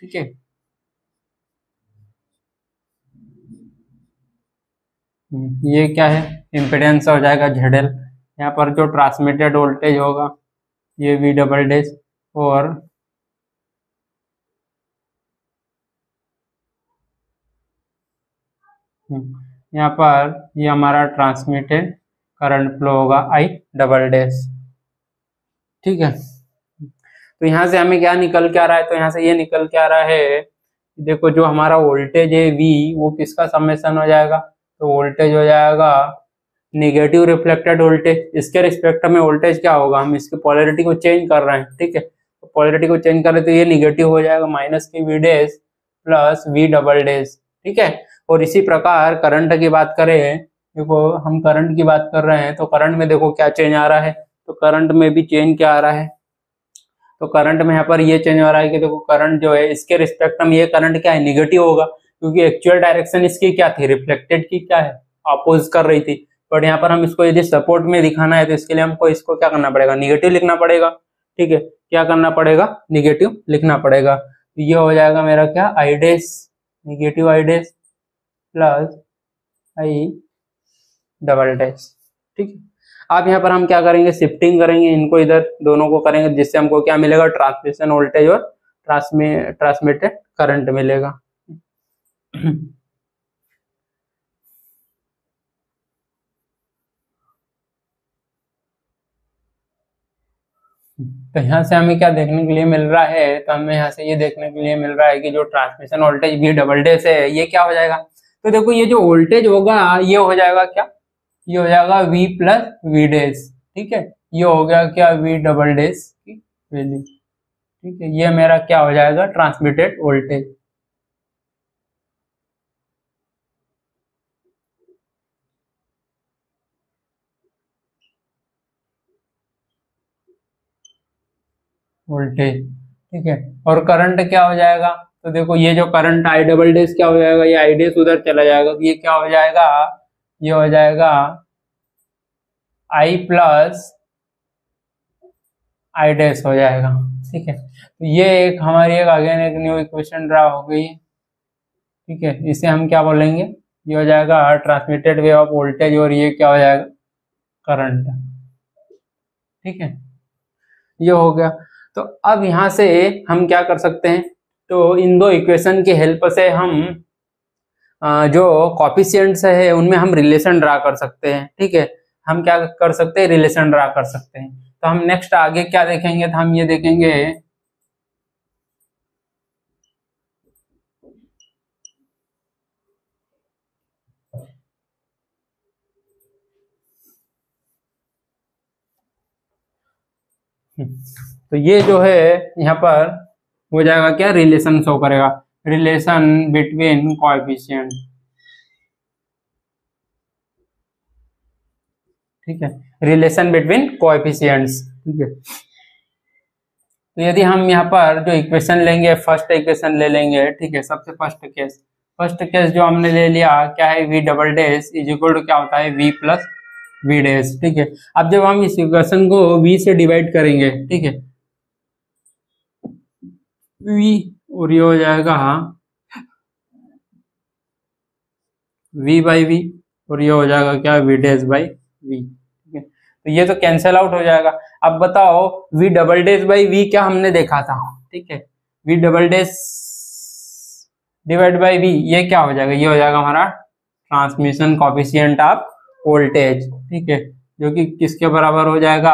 ठीक है, ये क्या है? इम्पीडेंस हो जाएगा झेडएल। यहाँ पर जो ट्रांसमिटेड वोल्टेज होगा ये वी डबल डैश और यहाँ पर ये हमारा ट्रांसमिटेड करंट फ्लो होगा आई डबल डैश। ठीक है, तो यहाँ से हमें क्या निकल के आ रहा है? तो यहाँ से ये निकल के आ रहा है, देखो जो हमारा वोल्टेज है वी वो किसका समेशन हो जाएगा? तो वोल्टेज हो जाएगा नेगेटिव रिफ्लेक्टेड वोल्टेज। इसके रिस्पेक्ट में वोल्टेज क्या होगा? हम इसकी पॉलरिटी को चेंज कर रहे हैं। ठीक है, तो पॉलरिटी को चेंज कर रहे हैं तो ये नेगेटिव हो जाएगा माइनस के V dash plus V double dash. ठीक है, और इसी प्रकार करंट की बात करें, देखो हम करंट की बात कर रहे हैं तो करंट में देखो क्या चेंज आ रहा है? तो करंट में भी चेंज क्या आ रहा है? तो करंट में यहाँ पर ये चेंज हो रहा है कि देखो करंट जो है इसके रिस्पेक्ट में ये करंट क्या है? निगेटिव होगा, क्योंकि एक्चुअल डायरेक्शन इसकी क्या थी? रिफ्लेक्टेड की क्या है? अपोज कर रही थी। बट यहाँ पर हम इसको यदि सपोर्ट में दिखाना है तो इसके लिए हमको इसको क्या करना पड़ेगा? निगेटिव लिखना पड़ेगा। ठीक है, क्या करना पड़ेगा? निगेटिव लिखना पड़ेगा। तो ये हो जाएगा मेरा क्या? I dash negative I dash plus I double dash. ठीक है, अब यहाँ पर हम क्या करेंगे? शिफ्टिंग करेंगे, इनको इधर दोनों को करेंगे, जिससे हमको क्या मिलेगा? ट्रांसमिशन वोल्टेज और ट्रांसमि ट्रांसमिटेड करंट मिलेगा। तो यहाँ से हमें क्या देखने के लिए मिल रहा है? तो हमें यहाँ से ये देखने के लिए मिल रहा है कि जो ट्रांसमिशन वोल्टेज भी डबल डैश है ये क्या हो जाएगा? तो देखो ये जो वोल्टेज होगा ये हो जाएगा क्या? ये हो जाएगा V प्लस वी डैश। ठीक है, ये हो गया क्या? V डबल डैश की वैल्यू। ठीक है, ये मेरा क्या हो जाएगा? Transmitted voltage. वोल्टेज ठीक है, और करंट क्या हो जाएगा? तो देखो ये जो करंट आई डबल डैश क्या हो जाएगा? ये आई डैश उधर चला जाएगा। ये क्या हो जाएगा? ये हो जाएगा आई प्लस आई डैश हो जाएगा। ठीक है, तो ये एक हमारी एक अगेन एक न्यू इक्वेशन ड्रा हो गई है। ठीक है, इसे हम क्या बोलेंगे, ये हो जाएगा R transmitted way of voltage और ये क्या हो जाएगा करंट। ठीक है, ये हो गया। तो अब यहाँ से हम क्या कर सकते हैं, तो इन दो इक्वेशन की हेल्प से हम जो कॉफिशिएंट्स है उनमें हम रिलेशन ड्रा कर सकते हैं। ठीक है, हम क्या कर सकते हैं, रिलेशन ड्रा कर सकते हैं। तो हम नेक्स्ट आगे क्या देखेंगे, तो हम ये देखेंगे तो ये जो है यहाँ पर हो जाएगा क्या, रिलेशन शो करेगा, रिलेशन बिटवीन कोएफिशिएंट। ठीक है, रिलेशन बिटवीन कोएफिशिएंट्स। ठीक है, तो यदि हम यहाँ पर जो इक्वेशन लेंगे, फर्स्ट इक्वेशन ले लेंगे। ठीक है, सबसे फर्स्ट केस फर्स्ट केस जो हमने ले लिया क्या है, v double dash is equal to क्या होता है, v प्लस v डैश। ठीक है, अब जब हम इस इक्वेशन को v से डिवाइड करेंगे, ठीक है, v और ये हो जाएगा v बाई v और ये हो जाएगा क्या v डैश बाई v। ठीक है, तो ये तो कैंसिल आउट हो जाएगा। अब बताओ v double dash by v क्या हमने देखा था। ठीक है, v double dash divide by v ये क्या हो जाएगा, ये हो जाएगा हमारा ट्रांसमिशन कॉफिशिएंट ऑफ वोल्टेज। ठीक है, जो कि किसके बराबर हो जाएगा,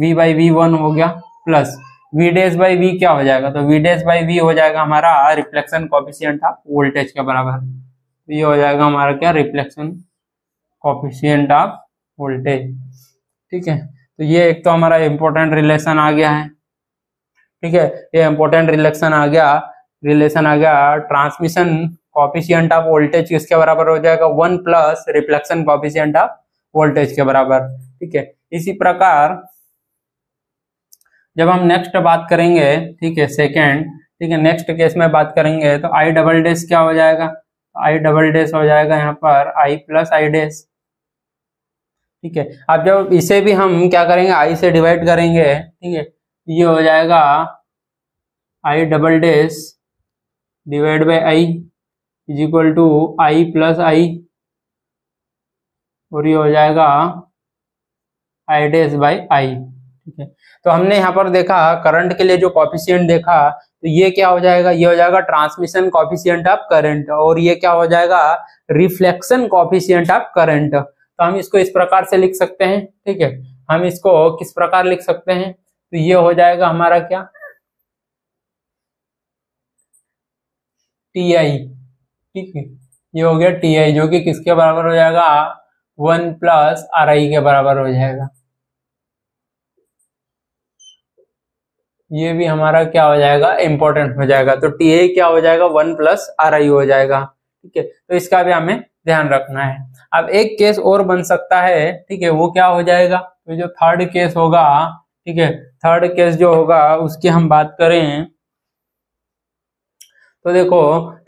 v बाई वी वन हो गया plus v dash by V क्या हो जाएगा, तो v डैश बाई वी हो जाएगा हमारा रिफ्लेक्शन कॉफिशिएंट ऑफ वोल्टेज के बराबर। तो ये हो जाएगा हमारा क्या, रिफ्लेक्शन कॉफिशिएंट ऑफ वोल्टेज। ठीक है, तो ये एक तो हमारा इम्पोर्टेंट रिलेशन आ गया है। ठीक है, ये इम्पोर्टेंट रिलेशन आ गया रिलेशन आ गया ट्रांसमिशन कॉफिशिएंट ऑफ वोल्टेज किसके बराबर हो जाएगा, one plus reflection coefficient of voltage के बराबर। ठीक है, इसी प्रकार जब हम नेक्स्ट बात करेंगे, ठीक है, सेकेंड, ठीक है, नेक्स्ट केस में बात करेंगे तो आई डबल डैश क्या हो जाएगा, आई डबल डैश हो जाएगा यहाँ पर आई प्लस आई डैश। ठीक है, अब जब इसे भी हम क्या करेंगे, आई से डिवाइड करेंगे। ठीक है, ये हो जाएगा I double dash divide by I is equal to I plus I और ये हो जाएगा आई डैश बाई आई। ठीक है, तो हमने यहाँ पर देखा करंट के लिए जो कॉफिशिएंट देखा, तो ये क्या हो जाएगा, ये हो जाएगा ट्रांसमिशन कॉफिशिएंट ऑफ करंट और ये क्या हो जाएगा, रिफ्लेक्शन कॉफिशिएंट ऑफ करंट। तो हम इसको इस प्रकार से लिख सकते हैं। ठीक है, हम इसको किस प्रकार लिख सकते हैं, तो ये हो जाएगा हमारा क्या, टी आई। ठीक है, ये हो गया टी आई जो कि किसके बराबर हो जाएगा, वन प्लस आर आई के बराबर हो जाएगा। ये भी हमारा क्या हो जाएगा, इंपॉर्टेंट हो जाएगा। तो टी ए क्या हो जाएगा, वन प्लस आर आई हो जाएगा। ठीक है, तो इसका भी हमें ध्यान रखना है। अब एक केस और बन सकता है। ठीक है, वो क्या हो जाएगा, तो जो थर्ड केस होगा, ठीक है, थर्ड केस जो होगा उसकी हम बात करें तो देखो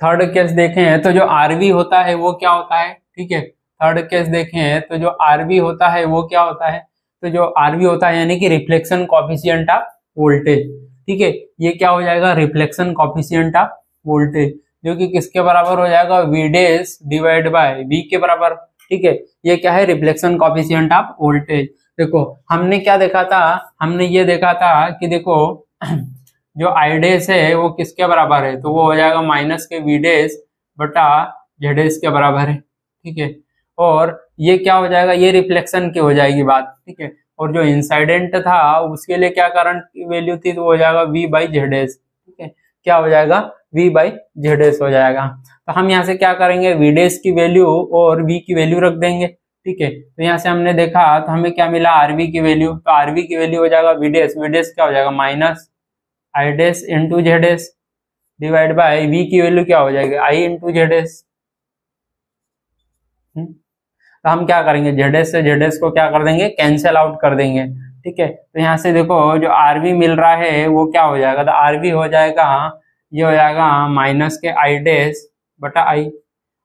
थर्ड केस देखें तो जो आरवी होता है वो क्या होता है। ठीक है, थर्ड केस देखें तो जो आरवी होता है वो क्या होता है, तो जो आरवी होता है यानी कि रिफ्लेक्शन कॉफिशिएंट ऑफ वोल्टेज। ठीक है, ये क्या हो जाएगा, रिफ्लेक्शन कॉफिशिएंट ऑफ वोल्टेज जो कि किसके बराबर हो जाएगा, v dash divide by v के बराबर। ठीक है, ये क्या है, रिफ्लेक्शन कॉफिशिएंट ऑफ वोल्टेज। देखो हमने क्या देखा था, हमने ये देखा था कि देखो जो i डैश है वो किसके बराबर है, तो वो हो जाएगा माइनस के v डैश बटा z डैश के बराबर है। ठीक है, और ये क्या हो जाएगा, ये रिफ्लेक्शन की हो जाएगी बात। ठीक है, और जो इंसिडेंट था उसके लिए क्या करंट की वैल्यू थी, तो हो जाएगा v बाई जेड एस। ठीक है, क्या हो जाएगा, v बाई जेड एस हो जाएगा। तो हम यहाँ से क्या करेंगे, v डैश की वैल्यू और v की वैल्यू रख देंगे। ठीक है, तो यहाँ से हमने देखा तो हमें क्या मिला, आरवी की वैल्यू, तो आरवी की वैल्यू हो जाएगा v डैश v डैश क्या हो जाएगा, minus I dash into Z S divide by v की वैल्यू क्या हो जाएगी, आई इंटू जेड एस। तो हम क्या करेंगे, जेड एस से जेड एस को क्या कर देंगे, कैंसिल आउट कर देंगे। ठीक है, तो यहाँ से देखो जो आरवी मिल रहा है वो क्या हो जाएगा, तो आरवी हो जाएगा, ये हो जाएगा माइनस के आई डैश बटा आई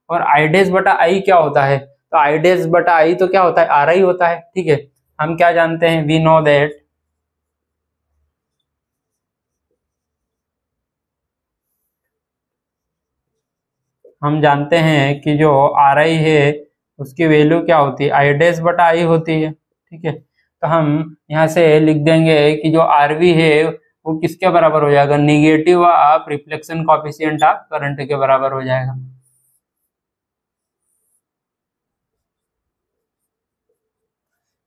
और आई डैश बटा आई क्या होता है, तो आई डैश बटा आई तो क्या होता है, आर आई होता है। ठीक है, हम क्या जानते हैं, वी नो दैट हम जानते हैं कि जो आर आई है उसकी वैल्यू क्या होती है, आई डैश बटा आई होती है। ठीक है, तो हम यहाँ से लिख देंगे कि जो आर वी है वो किसके बराबर हो जाएगा, negative of reflection coefficient of current के बराबर हो जाएगा।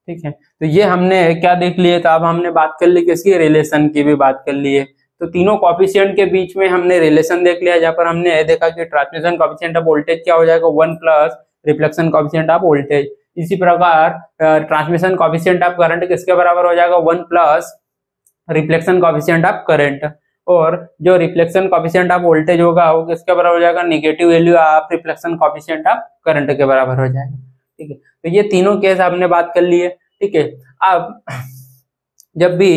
ठीक है, तो ये हमने क्या देख लिए, तो अब हमने बात कर ली किसकी, रिलेशन की भी बात कर ली है। तो तीनों कॉफिशिएंट के बीच में हमने रिलेशन देख लिया, जहाँ पर हमने देखा कि ट्रांसमिशन कॉफिशिएंट ऑफ वोल्टेज क्या हो जाएगा, one plus reflection coefficient of voltage. इसी प्रकार ट्रांसमिशन कॉफिशिएंट ऑफ करंट किसके बराबर हो जाएगा, one plus reflection coefficient of current. और जो रिफ्लेक्शन कॉफिशिएंट ऑफ वोल्टेज होगा वो किसके बराबर हो जाएगा, negative value of reflection coefficient of current के बराबर हो जाएगा। ठीक है, तो ये तीनों केस आपने बात कर ली है। ठीक है, अब जब भी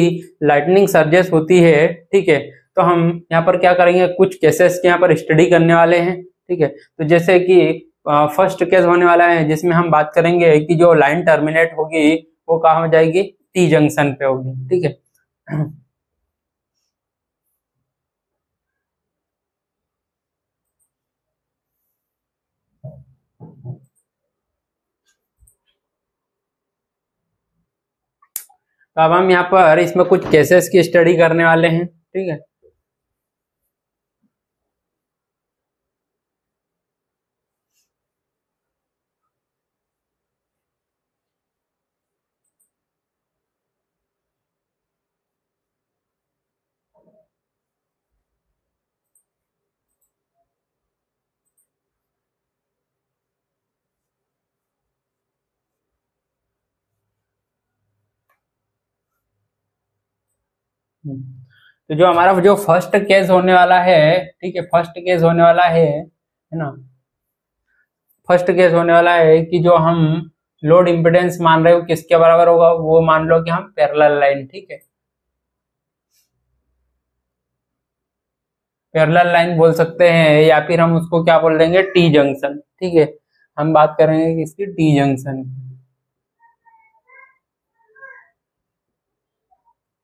लाइटनिंग सर्जेस होती है, ठीक है, तो हम यहाँ पर क्या करेंगे, कुछ केसेस के यहाँ पर स्टडी करने वाले हैं। ठीक है, तो जैसे कि फर्स्ट केस होने वाला है जिसमें हम बात करेंगे कि जो लाइन टर्मिनेट होगी वो कहाँ हो जाएगी, टी जंक्शन पे होगी। ठीक है, तो अब हम यहाँ पर इसमें कुछ केसेस की स्टडी करने वाले हैं। ठीक है, तो जो हमारा जो फर्स्ट केस होने वाला है, ठीक है, फर्स्ट केस होने वाला है है ना, फर्स्ट केस होने वाला है कि जो हम लोड इम्पिडेंस मान रहे हो किसके बराबर होगा, वो मान लो कि हम पैरेलल लाइन, ठीक है, पैरेलल लाइन बोल सकते हैं, या फिर हम उसको क्या बोल देंगे, टी जंक्शन। ठीक है, हम बात करेंगे कि इसकी टी जंक्शन।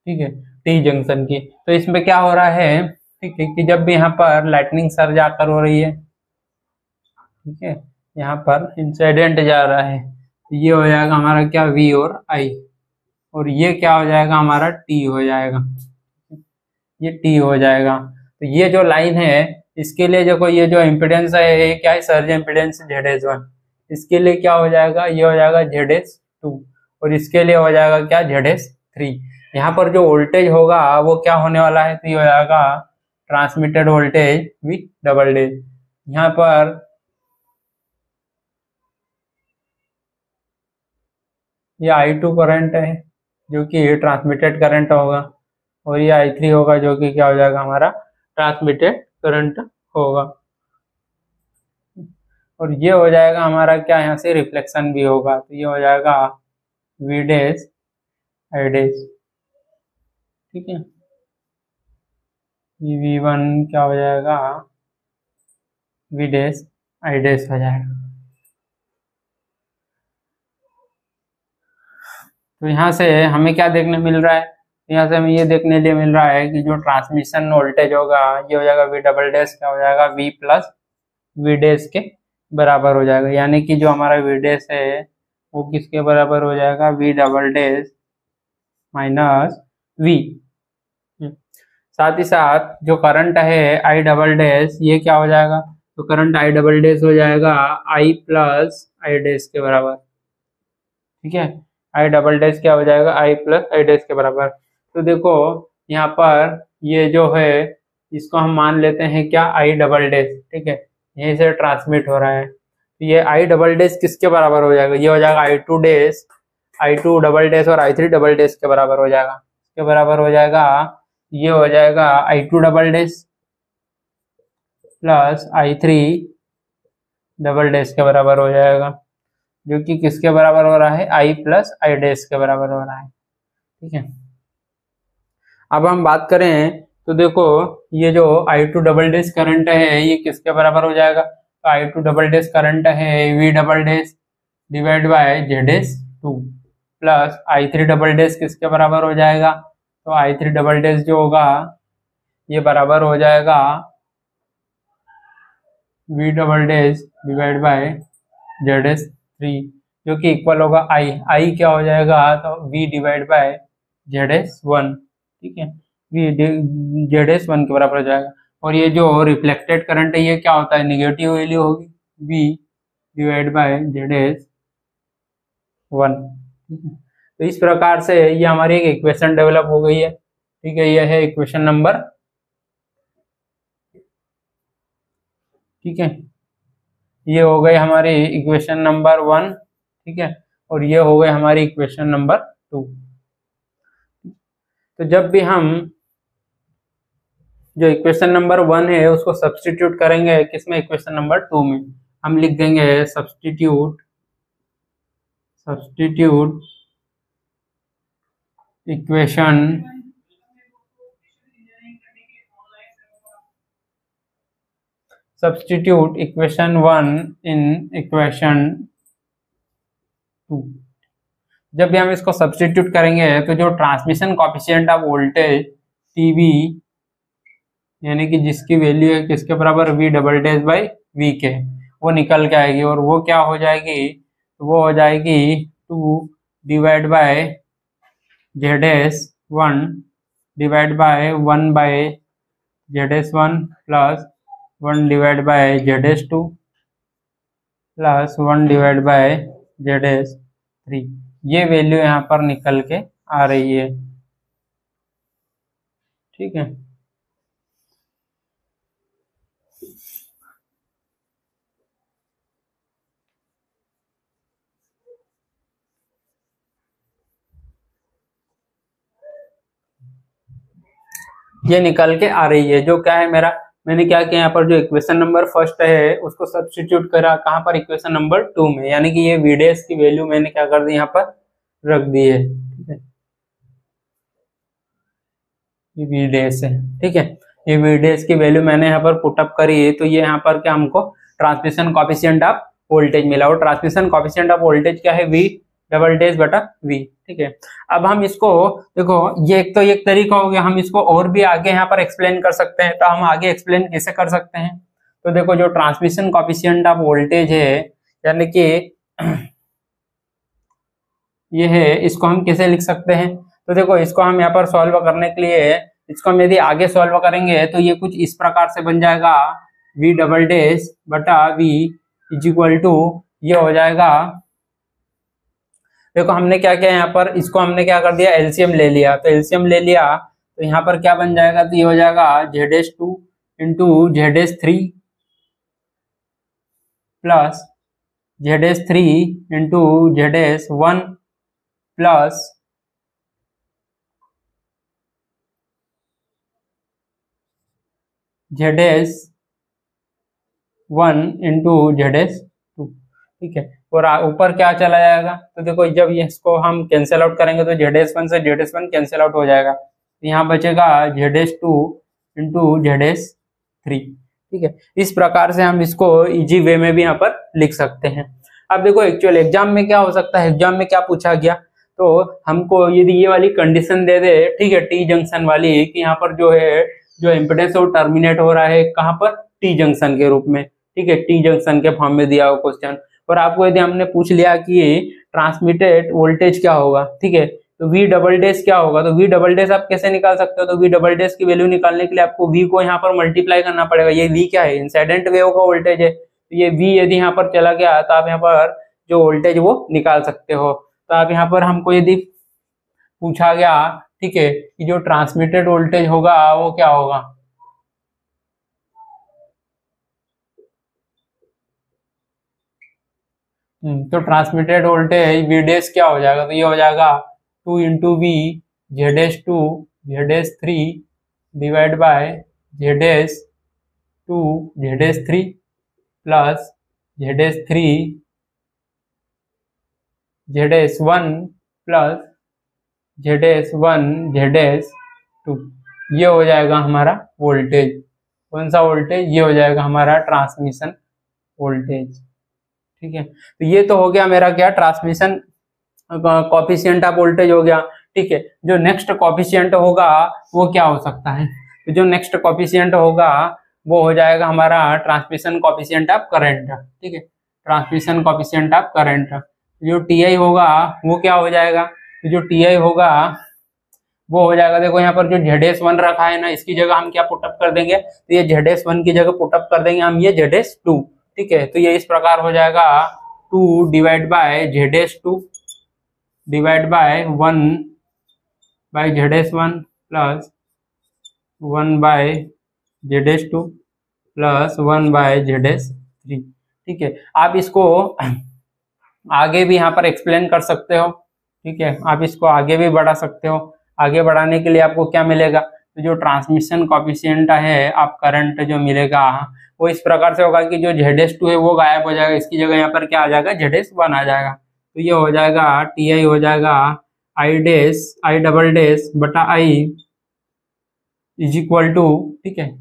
ठीक है, टी जंक्शन की, तो इसमें क्या हो रहा है, ठीक है, कि जब भी यहाँ पर लाइटनिंग सर्ज आकर हो रही है, ठीक है, यहाँ पर इंसिडेंट जा रहा है, ये हो जाएगा हमारा क्या, वी और आई, और ये क्या हो जाएगा हमारा, टी हो जाएगा, ये टी हो जाएगा। तो ये जो लाइन है इसके लिए जो ये जो इम्पिडेंस है ये क्या है, surge impedance Z S one, इसके लिए क्या हो जाएगा, ये हो जाएगा जेड एस टू, और इसके लिए हो जाएगा क्या, जेड एस थ्री। यहाँ पर जो वोल्टेज होगा वो क्या होने वाला है, तो ये हो जाएगा transmitted voltage V double dash. यहाँ पर ये आई टू करंट है जो कि ट्रांसमिटेड करंट होगा, और ये आई थ्री होगा जो कि क्या हो जाएगा हमारा, ट्रांसमिटेड करंट होगा, और ये हो जाएगा हमारा क्या, यहाँ से रिफ्लेक्शन भी होगा, तो ये हो जाएगा वी डैश आई डैश। ठीक है, ये वी वन क्या हो जाएगा, वी डैश आई डैश हो जाएगा। तो यहाँ से हमें क्या देखने मिल रहा है, यहाँ से हमें ये देखने लिए मिल रहा है कि जो ट्रांसमिशन वोल्टेज होगा ये हो जाएगा वी डबल डैश, क्या हो जाएगा, वी प्लस वी डैश के बराबर हो जाएगा। यानी कि जो हमारा वी डैश है वो किसके बराबर हो जाएगा, V double dash minus V. साथ ही साथ जो करंट है आई डबल डैश, ये क्या हो जाएगा, तो करंट आई डबल डैश हो जाएगा आई प्लस आई डैश के बराबर। ठीक है, आई डबल डैश क्या हो जाएगा, आई प्लस आई डैश के बराबर। तो देखो यहाँ पर ये जो है इसको हम मान लेते हैं क्या, आई डबल डैश। ठीक है, यहीं से ट्रांसमिट हो रहा है, तो ये आई डबल डैश किसके बराबर हो जाएगा, ये हो जाएगा I two dash, I two double dash और आई थ्री डबल डैश के बराबर हो जाएगा, के बराबर हो जाएगा, ये हो जाएगा I two double dash plus I three double dash के बराबर हो जाएगा, जो कि किसके बराबर हो रहा है, आई प्लस आई डैश के बराबर हो रहा है। ठीक है, अब हम बात करें तो देखो ये जो I two double dash current है ये किसके बराबर हो जाएगा, तो I two double dash current है V double dash divide by Z S two plus I three double dash किसके बराबर हो जाएगा, तो आई थ्री डबल डैश जो होगा ये बराबर हो जाएगा V double dash divide by Z S three जो कि इक्वल होगा आई आई क्या हो जाएगा तो V divide by Z S one, ठीक है, वी जेड एस वन के बराबर हो जाएगा। और ये जो रिफ्लेक्टेड करंट है ये क्या होता है, निगेटिव वैल्यू होगी V divide by Z S one, ठीक है। तो इस प्रकार से ये हमारी एक इक्वेशन डेवलप हो गई है, ठीक है, यह है इक्वेशन नंबर, ठीक है, ये हो गए हमारे इक्वेशन नंबर वन, ठीक है, और ये हो गए हमारी इक्वेशन नंबर टू। तो जब भी हम जो इक्वेशन नंबर वन है उसको सब्स्टिट्यूट करेंगे किसमें, इक्वेशन नंबर टू में, हम लिख देंगे substitute substitute equation Substitute equation one in equation two। जब भी हम इसको सब्सटीट्यूट करेंगे तो जो transmission coefficient of voltage TV यानी कि जिसकी वैल्यू है किसके बराबर V double dash by V के, वो निकल के आएगी और वो क्या हो जाएगी, वो हो जाएगी two divide by Z S one divide by one by Z S one plus one divide by Z S two plus one divide by Z S three, ये वैल्यू यहाँ पर निकल के आ रही है, ठीक है। ये निकल के आ रही है जो क्या है मेरा, मैंने क्या किया यहाँ पर जो इक्वेशन नंबर फर्स्ट है उसको सब्स्टिट्यूट करा कहाँ पर, इक्वेशन नंबर टू में, यानी कि ये वीडेस की वैल्यू मैंने क्या कर दी यहाँ पर रख दी है, ठीक है, ये वीडेस है, ठीक है, ये वीडेस की वैल्यू मैंने यहाँ पर पुटअप करी है। तो ये यहाँ पर क्या हमको ट्रांसमिशन कॉफिशिएंट ऑफ वोल्टेज मिला और ट्रांसमिशन कॉफिशिएंट ऑफ वोल्टेज क्या है वी डबल डैश बटा वी, ठीक है। अब हम इसको देखो, ये एक तो एक तरीका हो गया, हम इसको और भी आगे यहाँ पर एक्सप्लेन कर सकते हैं। तो हम आगे एक्सप्लेन कैसे कर सकते हैं, तो देखो जो ट्रांसमिशन कॉफिशिएंट ऑफ वोल्टेज है यानी कि ये है, इसको हम कैसे लिख सकते हैं, तो देखो इसको हम यहाँ पर सॉल्व करने के लिए इसको हम यदि आगे सॉल्व करेंगे तो ये कुछ इस प्रकार से बन जाएगा वी डबल डैश बटा वी इज इक्वल टू, ये हो जाएगा, देखो हमने क्या किया यहाँ पर, इसको हमने क्या कर दिया एलसीएम ले लिया, तो एलसीएम ले लिया तो यहाँ पर क्या बन जाएगा, तो ये हो जाएगा Z S two into Z S three plus Z S three into Z S one plus Z S one into Z S two, ठीक है। और ऊपर क्या चला जाएगा, तो देखो जब ये इसको हम कैंसिल आउट करेंगे तो जेड एस वन से Z S one cancel out हो जाएगा, यहाँ बचेगा Z S two into Z S three, ठीक है। इस प्रकार से हम इसको इजी वे में भी यहाँ पर लिख सकते हैं। अब देखो एक्चुअल एग्जाम में क्या हो सकता है, एग्जाम में क्या पूछा गया, तो हमको यदि ये वाली कंडीशन दे दे, ठीक है, टी जंक्शन वाली, कि यहाँ पर जो है जो इम्पिडेंस वो टर्मिनेट हो रहा है कहाँ पर, टी जंक्शन के रूप में, ठीक है, टी जंक्शन के फॉर्म में दिया हुआ क्वेश्चन, और आपको यदि हमने पूछ लिया कि ट्रांसमिटेड वोल्टेज क्या होगा, ठीक है, तो V डबल डैश क्या होगा, तो V डबल डैश आप कैसे निकाल सकते हो, तो V डबल डैश की वैल्यू निकालने के लिए आपको V को यहाँ पर मल्टीप्लाई करना पड़ेगा, ये V क्या है, इंसिडेंट वेव का वोल्टेज है, तो ये V यदि यहाँ पर चला गया तो आप यहाँ पर जो वोल्टेज वो निकाल सकते हो। तो आप यहाँ पर हमको यदि पूछा गया, ठीक है, कि जो ट्रांसमिटेड वोल्टेज होगा वो क्या होगा, तो ट्रांसमिटेड वोल्टेज वी डैश क्या हो जाएगा, तो ये हो जाएगा two into V Z S two Z S three divide by Z S two Z S three plus Z S three Z S one plus Z S one Z S two, ये हो जाएगा हमारा voltage, कौन सा voltage, ये हो जाएगा हमारा ट्रांसमिशन वोल्टेज, ठीक है। तो ये तो हो गया मेरा क्या, ट्रांसमिशन कॉफिशिएंट ऑफ वोल्टेज हो गया, ठीक है। जो नेक्स्ट कॉफिशिएंट होगा वो क्या हो सकता है, तो जो नेक्स्ट कॉफिशिएंट होगा वो हो जाएगा हमारा ट्रांसमिशन कॉफिशिएंट ऑफ करंट, ठीक है, ट्रांसमिशन कॉफिशिएंट ऑफ करंट। जो टी आई होगा वो क्या हो जाएगा, जो टी आई होगा वो हो जाएगा, देखो यहाँ पर जो जेड एस वन रखा है ना, इसकी जगह हम क्या पुटअप कर देंगे, तो ये जेड एस वन की जगह पुटअप कर देंगे हम ये जेड एस टू, ठीक है। तो ये इस प्रकार हो जाएगा two divide by Z S two divide by one by Z S one plus one by Z S two plus one by Z S three, ठीक है। आप इसको आगे भी यहाँ पर एक्सप्लेन कर सकते हो, ठीक है, आप इसको आगे भी बढ़ा सकते हो। आगे बढ़ाने के लिए आपको क्या मिलेगा, तो जो ट्रांसमिशन कॉफिशिएंट है आप करंट जो मिलेगा वो इस प्रकार से होगा कि जो जेड एस टू है वो गायब हो जाएगा, इसकी जगह यहाँ पर क्या आ जाएगा, जेड एस वन आ जाएगा। तो ये हो जाएगा टी आई हो जाएगा आई डेस आई डबल डेस बटा आई इज इक्वल टू, ठीक है,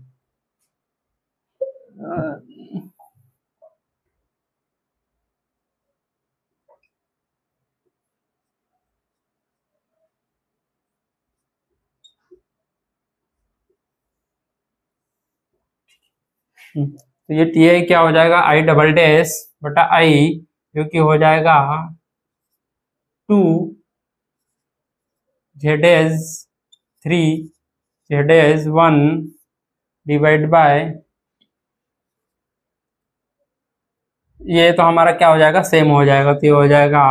तो ये टी आई क्या हो जाएगा आई डबल डेस बटा आई जो कि हो जाएगा two Z S three Z S one divide by, ये तो हमारा क्या हो जाएगा, सेम हो जाएगा। तो ये हो जाएगा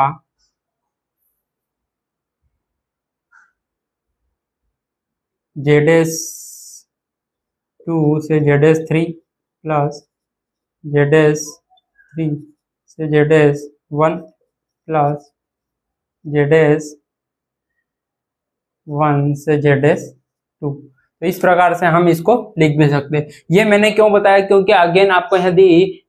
जेड एस टू से Z S three plus Z S three से Z S one plus Z S one से जेड एस टू। तो इस प्रकार से हम इसको लिख भी सकते हैं। ये मैंने क्यों बताया, क्योंकि अगेन आपको यदि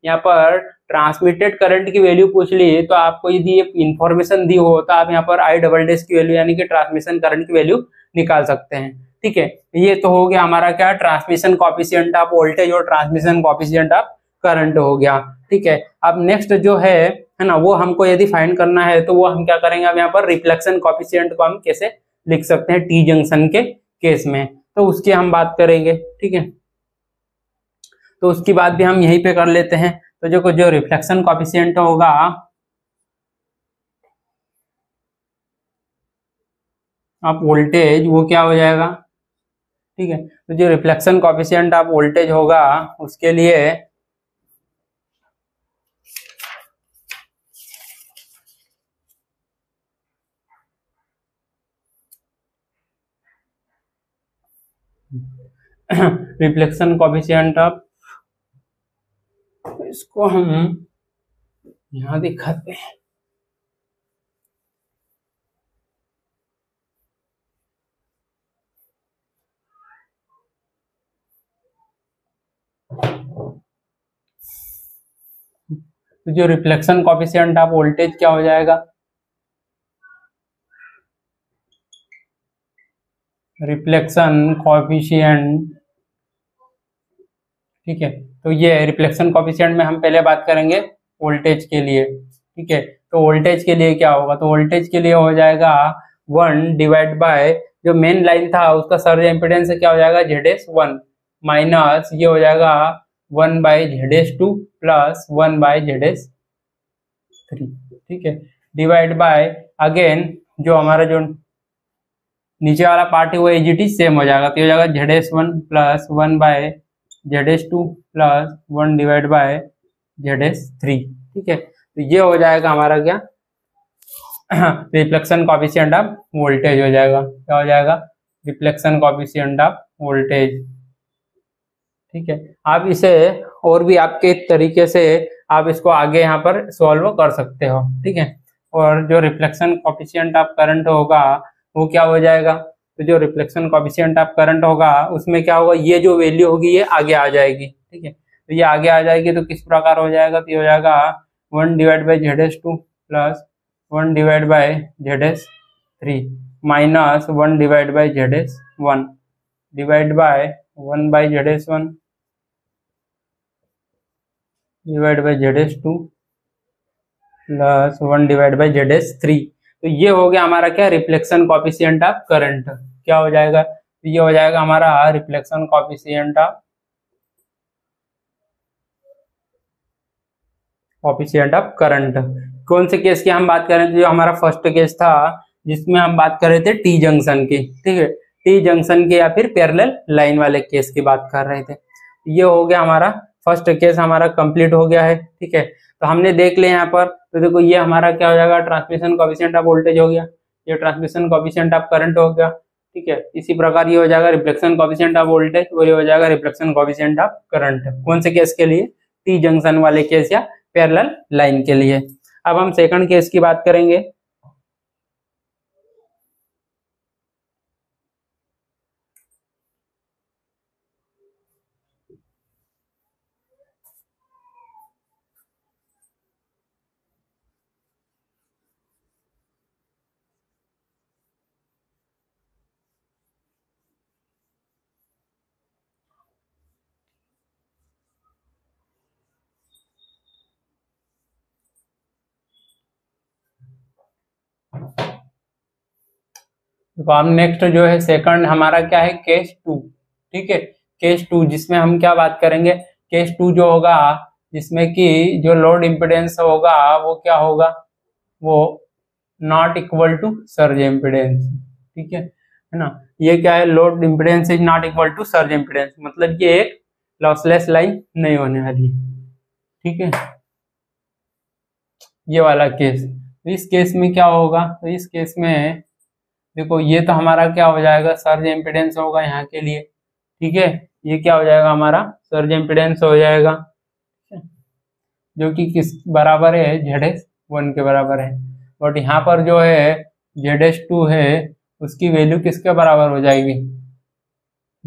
यहाँ पर ट्रांसमिटेड करंट की वैल्यू पूछ ली तो आपको यदि ये इन्फॉर्मेशन दी हो तो आप यहाँ पर आई डबल डेस की वैल्यू यानी कि ट्रांसमिशन करंट की वैल्यू निकाल सकते हैं, ठीक है। ये तो हो गया हमारा क्या, ट्रांसमिशन कॉफिशिएंट ऑफ वोल्टेज और ट्रांसमिशन कॉफिशिएंट ऑफ करंट हो गया, ठीक है। अब नेक्स्ट जो है है ना, वो हमको यदि फाइंड करना है तो वो हम क्या करेंगे, अब यहाँ पर रिफ्लेक्शन कॉफिशिएंट को हम कैसे लिख सकते हैं टी जंक्शन के केस में, तो उसकी हम बात करेंगे, ठीक है। तो उसकी बात भी हम यहीं पे कर लेते हैं। तो जो जो रिफ्लेक्शन कॉफिशिएंट होगा आप वोल्टेज वो क्या हो जाएगा, ठीक है, तो जो रिफ्लेक्शन कॉफिशिएंट ऑफ वोल्टेज होगा उसके लिए रिफ्लेक्शन कॉफिशिएंट ऑफ, इसको हम यहां दिखाते हैं, तो जो रिफ्लेक्शन कॉफिशिएंट ऑफ वोल्टेज क्या हो जाएगा, रिफ्लेक्शन कॉफिशिएंट, ठीक है। तो ये रिफ्लेक्शन कॉफिशिएंट में हम पहले बात करेंगे वोल्टेज के लिए, ठीक है। तो वोल्टेज के लिए क्या होगा, तो वोल्टेज के लिए हो जाएगा वन डिवाइड बाय जो मेन लाइन था उसका सर्ज इम्पीडेंस क्या हो जाएगा जेड एस वन माइनस ये हो जाएगा one by Z S two plus one by Z S three, ठीक है, डिवाइड बाय अगेन जो हमारा जो नीचे वाला पार्ट है वो एजीटी सेम हो जाएगा। तो हो जाएगा Z S one plus one by Z S two plus one divide by Z S three, ठीक है। तो ये हो जाएगा हमारा क्या रिफ्लेक्शन कॉफिशिएंट ऑफ वोल्टेज हो जाएगा, क्या हो जाएगा रिफ्लेक्शन कॉफिशिएंट ऑफ वोल्टेज, ठीक है। आप इसे और भी आपके तरीके से आप इसको आगे यहाँ पर सॉल्व कर सकते हो, ठीक है। और जो रिफ्लेक्शन कॉफिशिएंट ऑफ करंट होगा वो क्या हो जाएगा, तो जो रिफ्लेक्शन कॉफिशिएंट ऑफ करंट होगा उसमें क्या होगा, ये जो वैल्यू होगी ये आगे आ जाएगी, ठीक है। तो ये आगे आ जाएगी तो किस प्रकार हो जाएगा, तो ये हो जाएगा one divide by Z S two plus one divide by Z S three minus one divide by Z S one divide by one by Z S one divide by Z S two plus one divide by Z S three. तो ये हो गया हमारा क्या reflection coefficient of current, क्या हो जाएगा, ये हो जाएगा हमारा reflection coefficient of coefficient of current. कौन से केस की हम बात करें तो जो हमारा फर्स्ट केस था जिसमें हम बात कर रहे थे टी जंक्शन की, ठीक है, टी जंक्शन के या फिर पैरेलल लाइन वाले केस की बात कर रहे थे। ये हो गया हमारा फर्स्ट केस, हमारा कंप्लीट हो गया है, ठीक है। तो हमने देख लिया यहाँ पर, तो देखो ये हमारा क्या हो जाएगा, ट्रांसमिशन कोफिशिएंट ऑफ वोल्टेज हो गया, ये ट्रांसमिशन कोफिशिएंट ऑफ करंट हो गया, ठीक है। इसी प्रकार ये हो जाएगा रिफ्लेक्शन कोफिशिएंट ऑफ वोल्टेज और ये हो जाएगा रिफ्लेक्शन कोफिशिएंट ऑफ करंट। कौन से केस के लिए? टी जंक्शन वाले केस या पैरेलल लाइन के लिए। अब हम सेकंड केस की बात करेंगे। तो हम नेक्स्ट जो है सेकंड हमारा क्या है, केस टू, ठीक है। केस टू जिसमें हम क्या बात करेंगे, केस टू जो होगा जिसमें कि जो लोड इम्पिडेंस होगा वो क्या होगा, वो not equal to surge impedance, ठीक है ना। ये क्या है, load impedance is not equal to surge impedance, मतलब ये एक लॉसलेस लाइन नहीं होने वाली, ठीक है, ये वाला केस। इस केस में क्या होगा, तो इस केस में देखो ये तो हमारा क्या हो जाएगा, सर्ज इम्पिडेंस होगा यहाँ के लिए, ठीक है। ये क्या हो जाएगा हमारा सर्ज इम्पिडेंस हो जाएगा, जो कि किस बराबर है, जेडेस वन के बराबर है। बट यहाँ पर जो है जेडेस टू है उसकी वैल्यू किसके बराबर हो जाएगी,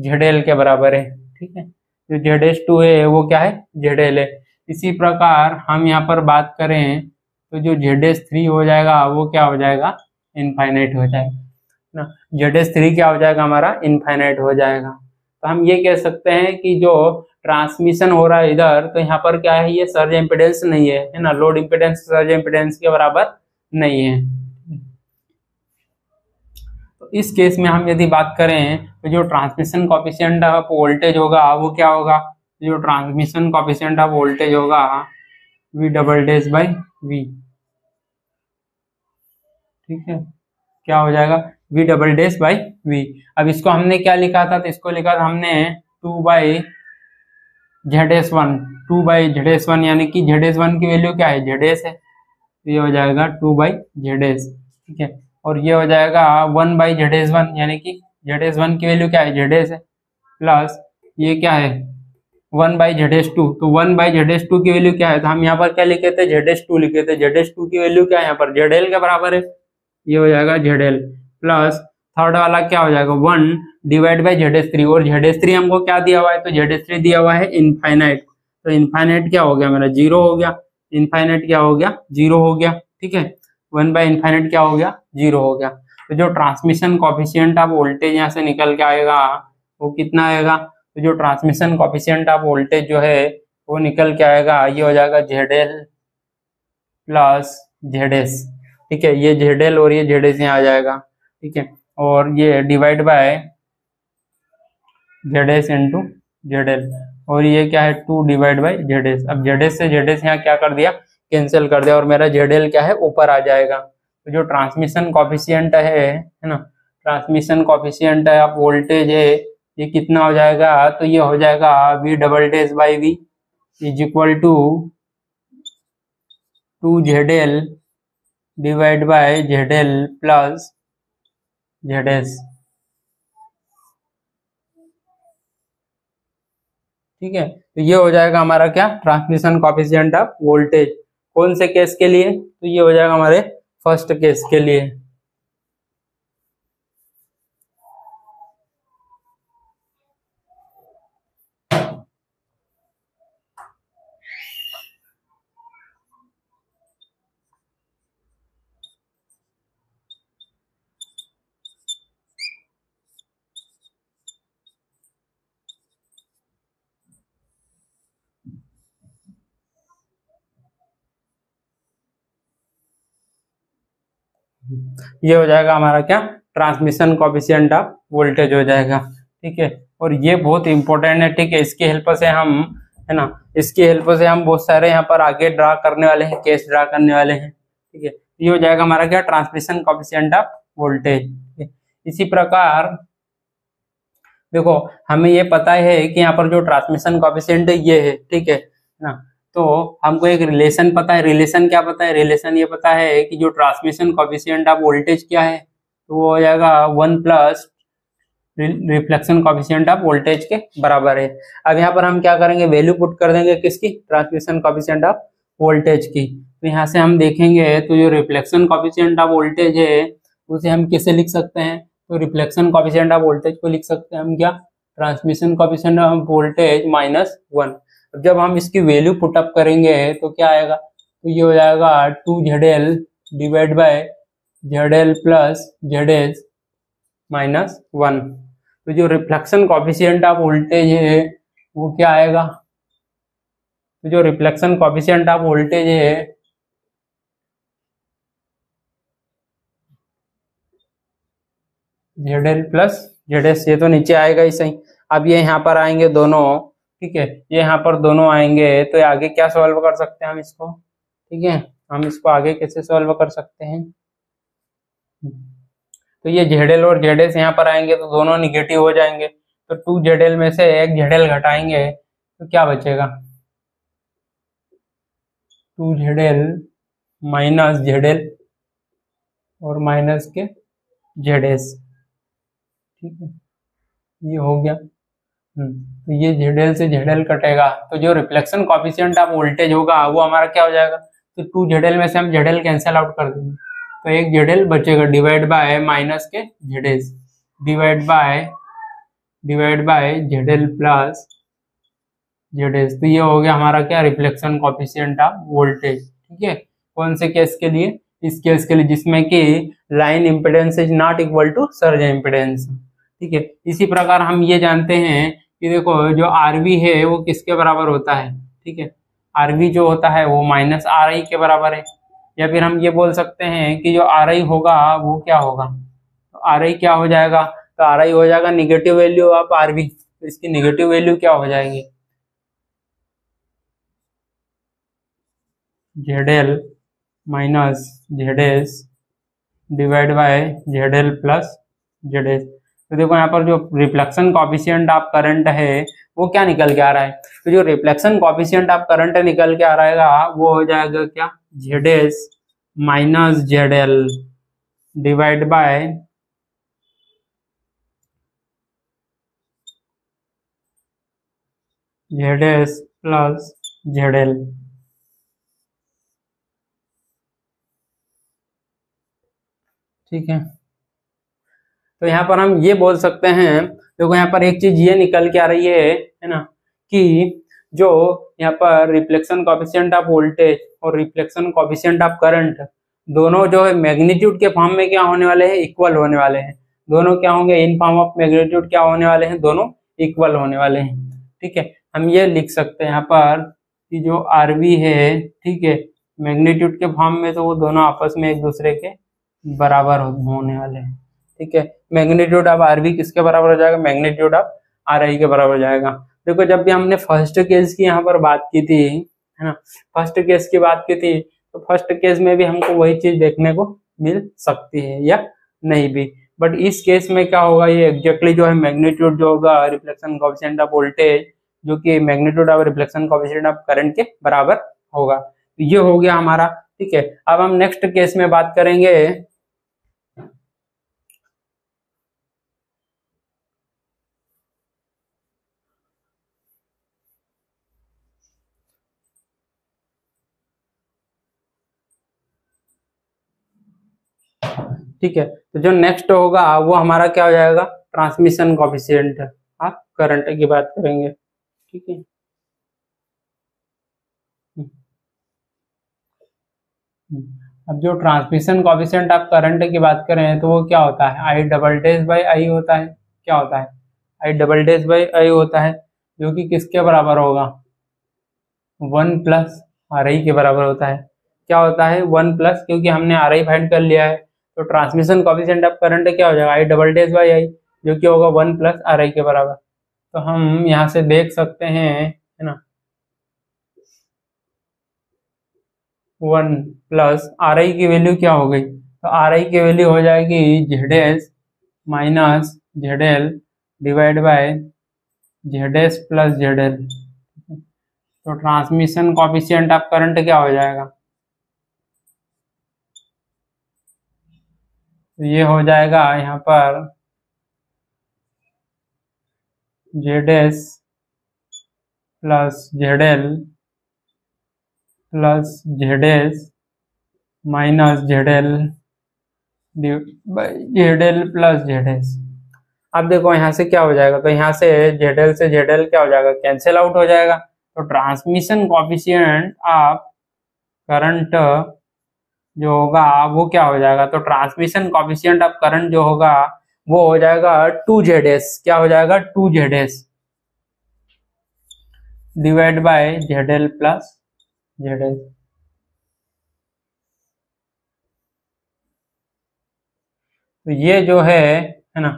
जेडेल के बराबर है, ठीक है। जो जेडेस टू है वो क्या है, जेडेल है। इसी प्रकार हम यहाँ पर बात करें तो जो जेडेस थ्री हो जाएगा वो क्या हो जाएगा, इनफाइनाइट हो जाएगा ना। जेडेस थ्री क्या हो जाएगा हमारा, इनफाइनाइट हो जाएगा। तो हम ये कह सकते हैं कि जो ट्रांसमिशन हो रहा है इधर, तो यहाँ पर क्या है, ये सर्ज इम्पिडेंस नहीं है, है ना, लोड इम्पिडेंस सर्ज इम्पिडेंस के बराबर नहीं है। तो इस केस में हम यदि बात करें तो जो ट्रांसमिशन कोफिशिएंट ऑफ वोल्टेज होगा वो क्या होगा, जो ट्रांसमिशन कोफिशिएंट ऑफ वोल्टेज होगा V double dash by V, ठीक है, क्या हो जाएगा v double dash by V. अब इसको हमने क्या लिखा था, तो इसको लिखा था हमने two by Z S one, two by Z S one, यानी कि जेड एस वन की वैल्यू क्या है, जेड एस है, ये हो जाएगा टू बाई जेड एस, ठीक है। और ये हो जाएगा one by Z S one, यानी कि जेड एस वन की वैल्यू क्या है, जेड एस है, प्लस ये क्या है one by Z S two. तो one by Z S two की वैल्यू क्या है, तो हम यहाँ पर क्या लिखे थे, जेड एस टू लिखे थे। जेड एस टू की वैल्यू क्या है यहाँ पर, जेड एल के बराबर है, ये हो जाएगा जेडेल, प्लस थर्ड वाला क्या हो जाएगा one divide by Z S three. और जेडेस थ्री हमको क्या दिया हुआ है, तो जेडेस थ्री दिया हुआ है इनफाइनाइट, तो इनफाइनाइट क्या हो गया मेरा, जीरो हो गया। इनफाइनाइट क्या हो गया, जीरो हो गया, ठीक है। वन बाई इनफाइनाइट क्या हो गया, जीरो हो गया। तो जो ट्रांसमिशन कोफिशिएंट ऑफ वोल्टेज यहाँ से निकल के आएगा वो कितना आएगा, तो जो ट्रांसमिशन कोफिशिएंट ऑफ वोल्टेज जो है वो निकल के आएगा, ये हो जाएगा जेडेल प्लस जेडेस, ठीक है, ये जेडेल और ये जेडेस यहाँ आ जाएगा, ठीक है। और ये divide by Z S into Z L, और ये क्या है टू डिवाइड बाय जेडेस। अब जेडेस से जेडेस यहाँ क्या कर दिया, कैंसिल कर दिया, और मेरा जेडेल क्या है, ऊपर आ जाएगा। तो जो ट्रांसमिशन कोफिशिएंट है, है ना, ट्रांसमिशन कोफिशिएंट है आप वोल्टेज है, ये कितना हो जाएगा, तो ये हो जाएगा V double dash by V is equal to two Z L divide by Z L plus Z S, ठीक है। तो ये हो जाएगा हमारा क्या, ट्रांसमिशन कोफिशिएंट ऑफ वोल्टेज। कौन से केस के लिए, तो ये हो जाएगा हमारे फर्स्ट केस के लिए। ये हो जाएगा हमारा क्या, ट्रांसमिशन कोफिशिएंट ऑफ वोल्टेज हो जाएगा, ठीक है। और ये बहुत इंपॉर्टेंट है, ठीक है, इसकी हेल्प से हम, है ना, इसकी हेल्प से हम बहुत सारे यहाँ पर आगे ड्रा करने वाले हैं, केस ड्रा करने वाले हैं। ठीक है, ये हो जाएगा हमारा क्या, ट्रांसमिशन कोफिशिएंट ऑफ वोल्टेज। इसी प्रकार देखो हमें ये पता है कि यहाँ पर जो ट्रांसमिशन कोफिशिएंट ये है, ठीक है ना, तो हमको एक रिलेशन पता है। रिलेशन क्या पता है, रिलेशन ये पता है कि जो ट्रांसमिशन कोफिशिएंट ऑफ वोल्टेज क्या है, तो वो हो जाएगा one plus reflection coefficient of voltage के बराबर है। अब यहाँ पर हम क्या करेंगे, वैल्यू पुट कर देंगे किसकी, ट्रांसमिशन कोफिशिएंट ऑफ वोल्टेज की। तो यहाँ से हम देखेंगे तो जो रिफ्लेक्शन कोफिशिएंट ऑफ वोल्टेज है उसे हम किसे लिख सकते हैं, तो रिफ्लेक्शन कोफिशिएंट ऑफ वोल्टेज को लिख सकते हैं हम क्या, transmission coefficient of voltage minus one. जब हम इसकी वैल्यू पुटअप करेंगे तो क्या आएगा, तो ये हो जाएगा two Z L divide by Z L plus Z S minus one. तो जो रिफ्लेक्शन कोफिशिएंट ऑफ वोल्टेज है वो क्या आएगा, तो जो रिफ्लेक्शन कोफिशिएंट ऑफ वोल्टेज है Z L plus Z S, ये तो नीचे आएगा ही सही। अब ये यहाँ पर आएंगे दोनों, ठीक है, ये यहाँ पर दोनों आएंगे तो आगे क्या सॉल्व कर सकते हैं हम इसको, ठीक है, हम इसको आगे कैसे सॉल्व कर सकते हैं, तो ये Z L और Z S यहाँ पर आएंगे तो दोनों निगेटिव हो जाएंगे, तो टू Z L में से एक Z L घटाएंगे तो क्या बचेगा, two Z L minus Z L और माइनस के Z S, ठीक है, ये हो गया। तो ये Z L से Z L कटेगा तो जो रिफ्लेक्शन कोफिशिएंट ऑफ वोल्टेज होगा वो हमारा क्या हो जाएगा, तो टू Z L में से हम Z L कैंसिल आउट कर देंगे तो एक Z L बचेगा डिवाइड बाय माइनस के Z S divide by divide by Z L plus Z S। तो ये हो गया हमारा क्या, रिफ्लेक्शन कोफिशिएंट ऑफ वोल्टेज। ठीक है, कौन से केस के लिए, इस केस के लिए जिसमें कि line impedance is not equal to surge impedance. ठीक है, इसी प्रकार हम ये जानते हैं कि देखो जो आरवी है वो किसके बराबर होता है, ठीक है, आरवी जो होता है वो माइनस आर आई के बराबर है, या फिर हम ये बोल सकते हैं कि जो आर आई होगा वो क्या होगा, तो आर आई क्या हो जाएगा, तो आर आई हो जाएगा निगेटिव वैल्यू ऑफ आरवी, तो इसकी निगेटिव वैल्यू क्या हो जाएगी, Z L minus Z S divide by Z L plus Z S. तो देखो यहाँ पर जो रिफ्लेक्शन कोफिशिएंट ऑफ करंट है वो क्या निकल के आ रहा है, तो जो रिफ्लेक्शन कोफिशिएंट ऑफ करंट निकल के आ रहेगा वो हो जाएगा क्या, Z S minus Z L divide by Z S plus Z L. ठीक है, तो यहाँ पर हम ये बोल सकते हैं, देखो यहाँ पर एक चीज ये निकल के आ रही है है ना, कि जो यहाँ पर रिफ्लेक्शन कोफिशिएंट ऑफ वोल्टेज और रिफ्लेक्शन कोफिशिएंट ऑफ करंट दोनों जो है मैग्नीट्यूड के फॉर्म में क्या होने वाले हैं, इक्वल होने वाले हैं। दोनों क्या होंगे, इन फॉर्म ऑफ मैग्नीट्यूड क्या होने वाले हैं, दोनों इक्वल होने वाले हैं। ठीक है, हम ये लिख सकते हैं यहाँ पर कि जो आर वी है, ठीक है, मैग्नीट्यूड के फॉर्म में तो वो दोनों आपस में एक दूसरे के बराबर होने वाले हैं। ठीक है, मैग्नीट्यूड ऑफ आर वी किसके बराबर हो जाएगा, मैग्नीट्यूड ऑफ आर आई के बराबर हो जाएगा। देखो जब भी हमने फर्स्ट केस की यहाँ पर बात की थी, है ना, फर्स्ट केस की बात की थी, तो फर्स्ट केस में भी हमको वही चीज देखने को मिल सकती है या नहीं भी, बट इस केस में क्या होगा, ये एग्जैक्टली जो है मैग्नीट्यूड जो होगा रिफ्लेक्शन कोफिशिएंट ऑफ वोल्टेज जो कि magnitude of reflection coefficient of current के बराबर होगा। ये हो गया हमारा। ठीक है, अब हम नेक्स्ट केस में बात करेंगे, ठीक है, तो जो नेक्स्ट होगा वो हमारा क्या हो जाएगा, ट्रांसमिशन कोफिशिएंट आप करंट की बात करेंगे। ठीक है, अब जो ट्रांसमिशन कोफिशिएंट आप करंट की बात करें तो वो क्या होता है, I double dash by I होता है। क्या होता है, I double dash by I होता है, जो कि किसके बराबर होगा, वन प्लस आर आई के बराबर होता है। क्या होता है, वन प्लस, क्योंकि हमने आर आई फाइंड कर लिया है, तो ट्रांसमिशन कोफिशिएंट ऑफ करंट क्या हो जाएगा, I double dash by I, जो कि होगा वन प्लस आर आई के बराबर। तो हम यहाँ से देख सकते हैं, है ना, वन प्लस आर आई की वैल्यू क्या हो गई, तो आर आई की वैल्यू हो जाएगी Z S minus Z L divide by Z S plus Z L. तो ट्रांसमिशन कॉफिशिएंट ऑफ करंट क्या हो जाएगा, तो ये हो जाएगा यहाँ पर Z S plus Z L plus Z S minus Z L Z L plus Z S. अब देखो यहाँ से क्या हो जाएगा, तो यहाँ से जेड एल से जेड एल क्या हो जाएगा, कैंसिल आउट हो जाएगा। तो ट्रांसमिशन कॉफिशिएंट ऑफ करंट जो होगा वो क्या हो जाएगा, तो ट्रांसमिशन कॉफिशिएंट ऑफ करंट जो होगा वो हो जाएगा टू जेड एस, क्या हो जाएगा two Z S divide by Z L plus Z L. तो ये जो है है ना,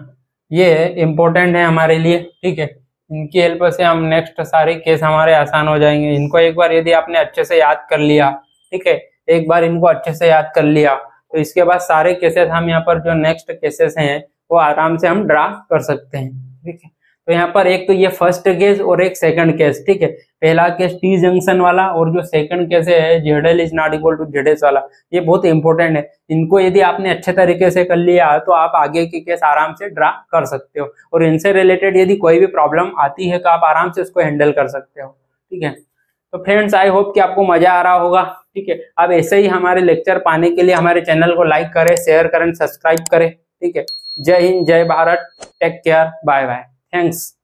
ये इम्पोर्टेंट है हमारे लिए, ठीक है। इनकी हेल्प से हम नेक्स्ट सारे केस हमारे आसान हो जाएंगे। इनको एक बार यदि आपने अच्छे से याद कर लिया, ठीक है, एक बार इनको अच्छे से याद कर लिया तो इसके बाद सारे केसेस हम यहाँ पर जो नेक्स्ट केसेस हैं वो आराम से हम ड्रा कर सकते हैं, ठीक है। तो यहाँ पर एक तो ये फर्स्ट केस और एक सेकंड केस, ठीक है। पहला केस टी जंक्शन वाला और जो सेकंड केस है Z L is not equal to Z S वाला, ये बहुत इंपॉर्टेंट है। इनको यदि आपने अच्छे तरीके से कर लिया तो आप आगे के केस आराम से ड्रा कर सकते हो और इनसे रिलेटेड यदि कोई भी प्रॉब्लम आती है तो आप आराम से उसको हैंडल कर सकते हो, ठीक है। तो फ्रेंड्स, आई होप कि आपको मजा आ रहा होगा, ठीक है। अब ऐसे ही हमारे लेक्चर पाने के लिए हमारे चैनल को लाइक करें, शेयर करें, सब्सक्राइब करें, ठीक है। जय हिंद, जय Bharat, take care, bye bye, thanks.